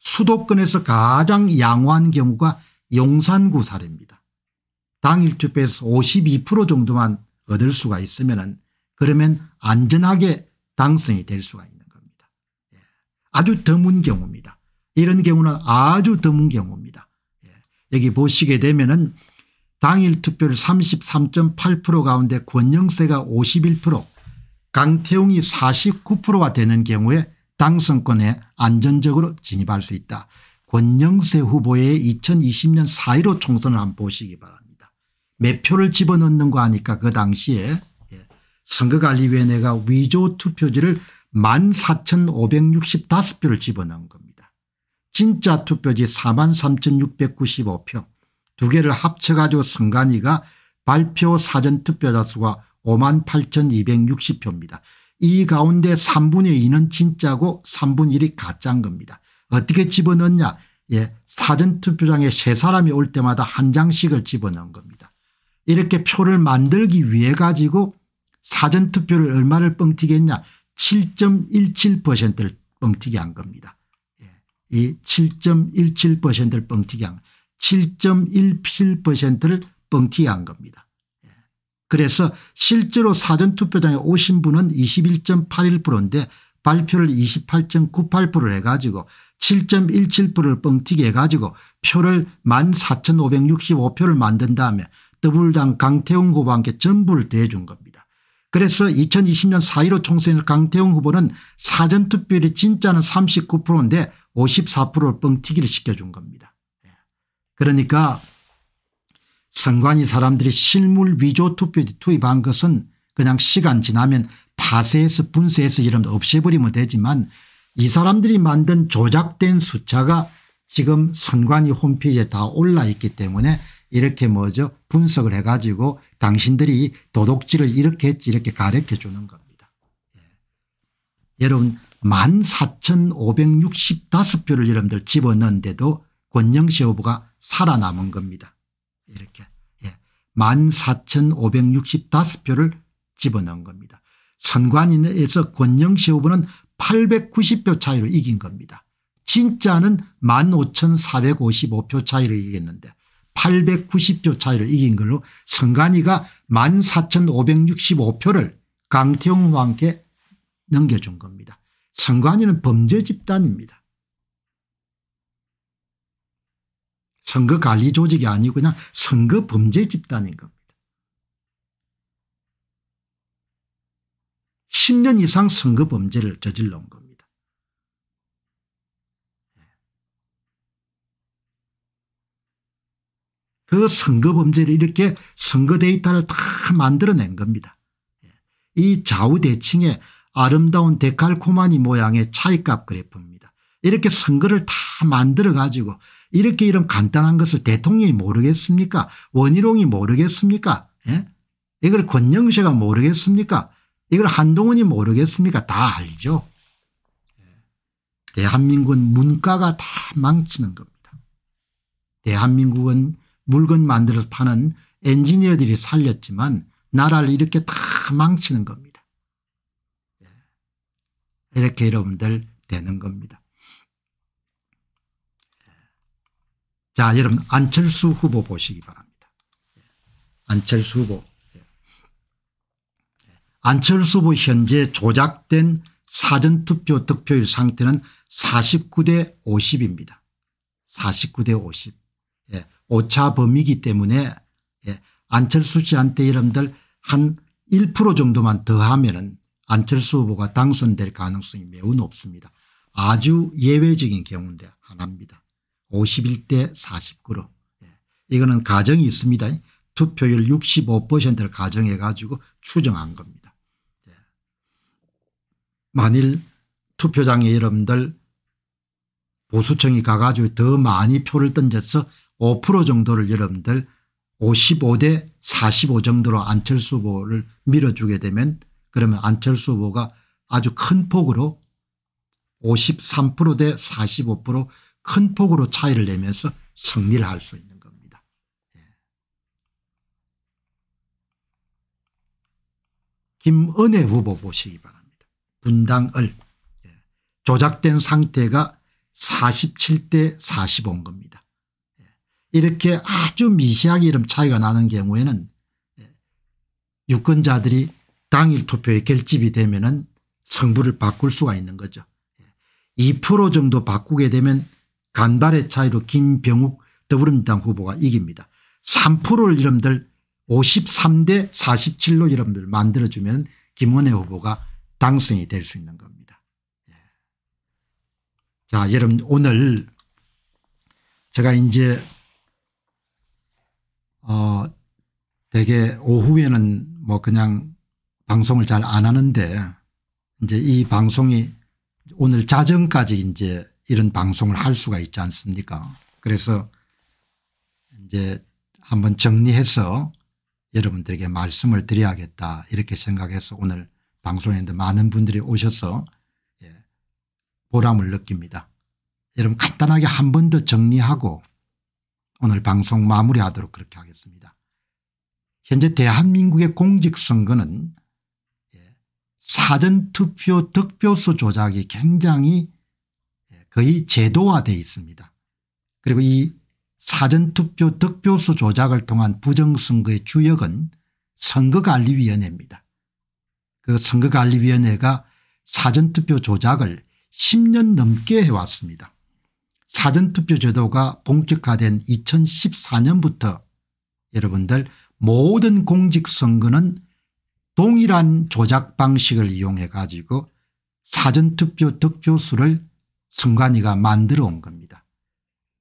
수도권에서 가장 양호한 경우가 용산구 사례입니다. 당일 투표에서 오십이 퍼센트 정도만 얻을 수가 있으면은 그러면 안전하게 당선이 될 수가 있는 겁니다. 예. 아주 드문 경우입니다. 이런 경우는 아주 드문 경우입니다. 예. 여기 보시게 되면은 당일 투표율 삼십삼 점 팔 퍼센트 가운데 권영세가 오십일 퍼센트 강태웅이 사십구 퍼센트가 되는 경우에 당선권에 안전적으로 진입할 수 있다. 권영세 후보의 이천이십 년 사 일오 총선을 한번 보시기 바랍니다. 몇 표를 집어넣는 거 아니까 그 당시에 선거관리위원회가 위조 투표지를 만 사천오백육십오 표를 집어넣은 겁니다. 진짜 투표지 사만 삼천육백구십오 표 두 개를 합쳐가지고 선관위가 발표 사전 투표자 수가 오만 팔천이백육십 표입니다. 이 가운데 삼분의 이는 진짜고 삼분의 일이 가짜인 겁니다. 어떻게 집어넣냐? 예, 사전 투표장에 세 사람이 올 때마다 한 장씩을 집어넣은 겁니다. 이렇게 표를 만들기 위해 가지고 사전 투표를 얼마를 뻥튀기했냐? 칠 점 일칠 퍼센트를 뻥튀기한 겁니다. 예, 이 칠 점 일칠 퍼센트를 뻥튀기한, 칠 점 일칠 퍼센트를 뻥튀기한 겁니다. 그래서 실제로 사전투표장에 오신 분은 이십일 점 팔일 퍼센트인데 발표를 이십팔 점 구팔 퍼센트를 해가지고 칠 점 일칠 퍼센트를 뻥튀기 해가지고 표를 만 사천오백육십오 표를 만든 다음에 더불당 강태웅 후보와 함께 전부를 대준 겁니다. 그래서 이천이십 년 사 일오 총선에서 강태웅 후보는 사전투표율이 진짜는 삼십구 퍼센트인데 오십사 퍼센트를 뻥튀기를 시켜준 겁니다. 그러니까 선관위 사람들이 실물 위조 투표지 투입한 것은 그냥 시간 지나면 파쇄해서 분쇄해서 이런 없애버리면 되지만, 이 사람들이 만든 조작된 숫자가 지금 선관위 홈페이지에 다 올라있기 때문에 이렇게 뭐죠, 분석을 해가지고 당신들이 도둑질을 이렇게 했지 이렇게 가르쳐 주는 겁니다. 예. 여러분, 만 사천오백육십오 표를 여러분들 집어넣는데도 권영세 후보가 살아남은 겁니다. 이렇게 예. 만 사천오백육십오 표를 집어넣은 겁니다. 선관위에서 권영세 후보는 팔백구십 표 차이로 이긴 겁니다. 진짜는 만 오천사백오십오 표 차이로 이겼는데 팔백구십 표 차이로 이긴 걸로 선관위가 만 사천오백육십오 표를 강태웅 후보와 함께 넘겨준 겁니다. 선관위는 범죄 집단입니다. 선거관리 조직이 아니고 그냥 선거 범죄 집단인 겁니다. 십 년 이상 선거 범죄를 저질러 온 겁니다. 그 선거 범죄를 이렇게 선거 데이터를 다 만들어낸 겁니다. 이 좌우대칭의 아름다운 데칼코마니 모양의 차이값 그래프입니다. 이렇게 선거를 다 만들어 가지고 이렇게 이런 간단한 것을 대통령이 모르겠습니까? 원희룡이 모르겠습니까? 예? 이걸 권영세가 모르겠습니까? 이걸 한동훈이 모르겠습니까? 다 알죠. 대한민국은 문과가 다 망치는 겁니다. 대한민국은 물건 만들어서 파는 엔지니어들이 살렸지만 나라를 이렇게 다 망치는 겁니다. 이렇게 여러분들 되는 겁니다. 자, 여러분, 안철수 후보 보시기 바랍니다. 안철수 후보. 안철수 후보 현재 조작된 사전투표 득표율 상태는 사십구 대 오십입니다. 사십구 대 오십. 예, 오차 범위이기 때문에 예, 안철수 씨한테 여러분들 한 일 퍼센트 정도만 더하면은 안철수 후보가 당선될 가능성이 매우 높습니다. 아주 예외적인 경우인데 하나입니다. 오십일 대 사십구로. 예. 이거는 가정이 있습니다. 투표율 육십오 퍼센트를 가정해 가지고 추정한 겁니다. 예. 만일 투표장에 여러분들 보수층이 가가지고 더 많이 표를 던져서 오 퍼센트 정도를 여러분들 오십오 대 사십오 정도로 안철수 후보를 밀어주게 되면, 그러면 안철수 후보가 아주 큰 폭으로 오십삼 퍼센트 대 사십오 퍼센트 큰 폭으로 차이를 내면서 승리를 할 수 있는 겁니다. 예. 김은혜 후보 보시기 바랍니다. 분당을. 예. 조작된 상태가 사십칠 대 사십오인 겁니다. 예. 이렇게 아주 미세하게 이런 차이가 나는 경우에는 예. 유권자들이 당일 투표에 결집이 되면은 성부를 바꿀 수가 있는 거죠. 예. 이 퍼센트 정도 바꾸게 되면 간발의 차이로 김병욱 더불어민주당 후보가 이깁니다. 삼 퍼센트를 여러분들 오십삼 대 사십칠로 여러분들 만들어주면 김은혜 후보가 당선이 될 수 있는 겁니다. 예. 자, 여러분, 오늘 제가 이제 어 되게 오후에는 뭐 그냥 방송을 잘 안 하는데 이제 이 방송이 오늘 자정까지 이제 이런 방송을 할 수가 있지 않습니까. 그래서 이제 한번 정리해서 여러분들에게 말씀을 드려야겠다 이렇게 생각해서 오늘 방송했는데 많은 분들이 오셔서 예, 보람을 느낍니다. 여러분 간단하게 한 번 더 정리하고 오늘 방송 마무리하도록 그렇게 하겠습니다. 현재 대한민국의 공직선거는 예, 사전투표 득표수 조작이 굉장히 예, 거의 제도화되어 있습니다. 그리고 이 사전투표 득표수 조작을 통한 부정선거의 주역은 선거관리위원회입니다. 그 선거관리위원회가 사전투표 조작을 십 년 넘게 해왔습니다. 사전투표 제도가 본격화된 이천십사 년부터 여러분들 모든 공직선거는 동일한 조작 방식을 이용해 가지고 사전투표 득표수를 선관위가 만들어 온 겁니다.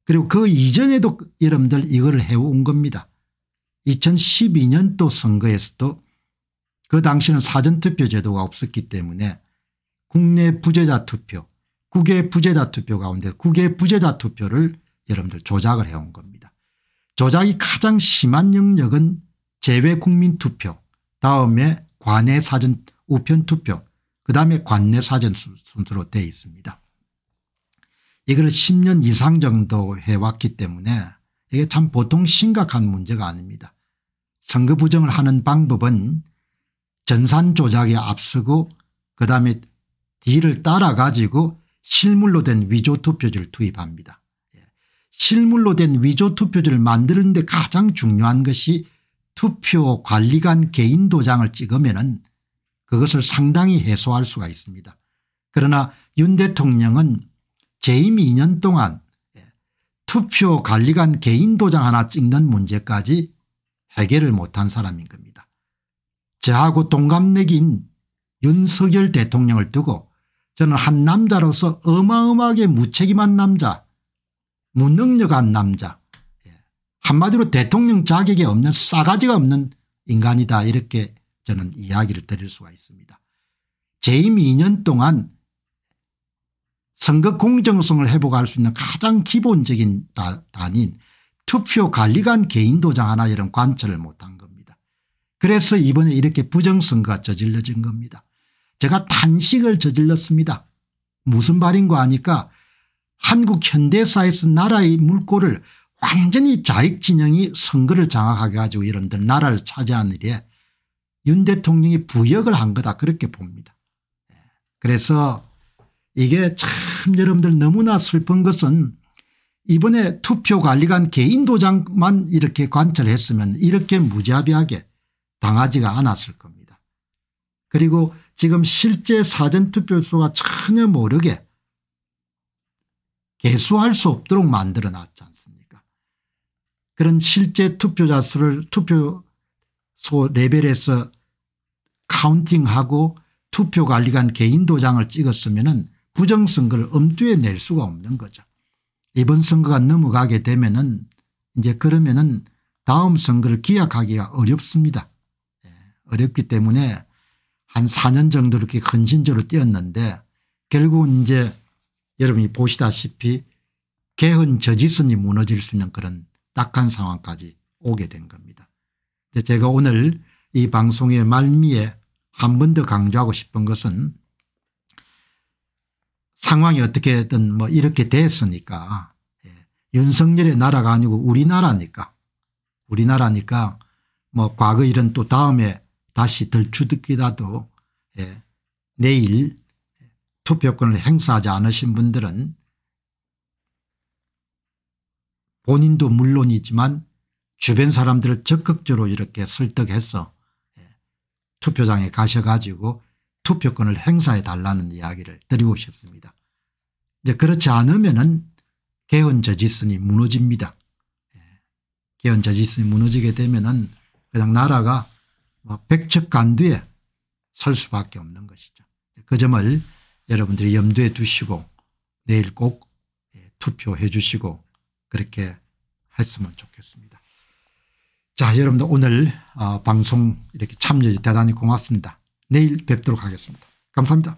그리고 그 이전에도 여러분들 이걸 해온 겁니다. 이천십이 년도 선거에서도 그 당시는 사전투표 제도가 없었기 때문에 국내 부재자 투표, 국외 부재자 투표 가운데 국외 부재자 투표를 여러분들 조작을 해온 겁니다. 조작이 가장 심한 영역은 재외국민투표, 다음에 관내 사전 우편투표, 그 다음에 관내 사전 순서로 되어 있습니다. 이걸 십 년 이상 정도 해왔기 때문에 이게 참 보통 심각한 문제가 아닙니다. 선거 부정을 하는 방법은 전산 조작에 앞서고 그다음에 뒤를 따라 가지고 실물로 된 위조 투표지를 투입합니다. 실물로 된 위조 투표지를 만드는 데 가장 중요한 것이 투표 관리관 개인 도장을 찍으면은 그것을 상당히 해소할 수가 있습니다. 그러나 윤 대통령은 재임 이 년 동안 투표 관리관 개인 도장 하나 찍는 문제까지 해결을 못한 사람인 겁니다. 저하고 동갑내기인 윤석열 대통령을 두고 저는 한 남자로서 어마어마하게 무책임한 남자, 무능력한 남자, 한마디로 대통령 자격이 없는 싸가지가 없는 인간이다 이렇게 저는 이야기를 드릴 수가 있습니다. 재임 이 년 동안 선거 공정성을 회복할 수 있는 가장 기본적인 단인 투표관리관 개인도장 하나 이런 관철을 못한 겁니다. 그래서 이번에 이렇게 부정선거가 저질러진 겁니다. 제가 탄식을 저질렀습니다. 무슨 말인 거 아니까 한국 현대사에서 나라의 물꼬를 완전히 자익진영이 선거를 장악하게 가지고 이런들 나라를 차지한 일에 윤 대통령이 부역을 한 거다 그렇게 봅니다. 그래서 이게 참 여러분들 너무나 슬픈 것은 이번에 투표관리관 개인도장만 이렇게 관철했으면 이렇게 무자비하게 당하지가 않았을 겁니다. 그리고 지금 실제 사전투표수가 전혀 모르게 개수할 수 없도록 만들어놨지 않습니까. 그런 실제 투표자 수를 투표소 레벨에서 카운팅하고 투표관리관 개인도장을 찍었으면은 부정선거를 엄두에 낼 수가 없는 거죠. 이번 선거가 넘어가게 되면은 이제 그러면은 다음 선거를 기약하기가 어렵습니다. 예, 어렵기 때문에 한 사 년 정도 이렇게 헌신적으로 뛰었는데 결국은 이제 여러분이 보시다시피 개헌 저지선이 무너질 수 있는 그런 딱한 상황까지 오게 된 겁니다. 제가 오늘 이 방송의 말미에 한 번 더 강조하고 싶은 것은 상황이 어떻게든 뭐 이렇게 됐으니까 예. 윤석열의 나라가 아니고 우리나라니까 우리나라니까 뭐 과거 일은 또 다음에 다시 들추듣기라도 예. 내일 투표권을 행사하지 않으신 분들은 본인도 물론이지만 주변 사람들을 적극적으로 이렇게 설득해서 예. 투표장에 가셔가지고 투표권을 행사해 달라는 이야기를 드리고 싶습니다. 이제 그렇지 않으면은 개헌 저지선이 무너집니다. 예. 개헌 저지선이 무너지게 되면은 그냥 나라가 뭐 백척간두에 설 수밖에 없는 것이죠. 그 점을 여러분들이 염두에 두시고 내일 꼭 예, 투표해 주시고 그렇게 했으면 좋겠습니다. 자, 여러분들 오늘 어, 방송 이렇게 참여해 대단히 고맙습니다. 내일 뵙도록 하겠습니다. 감사합니다.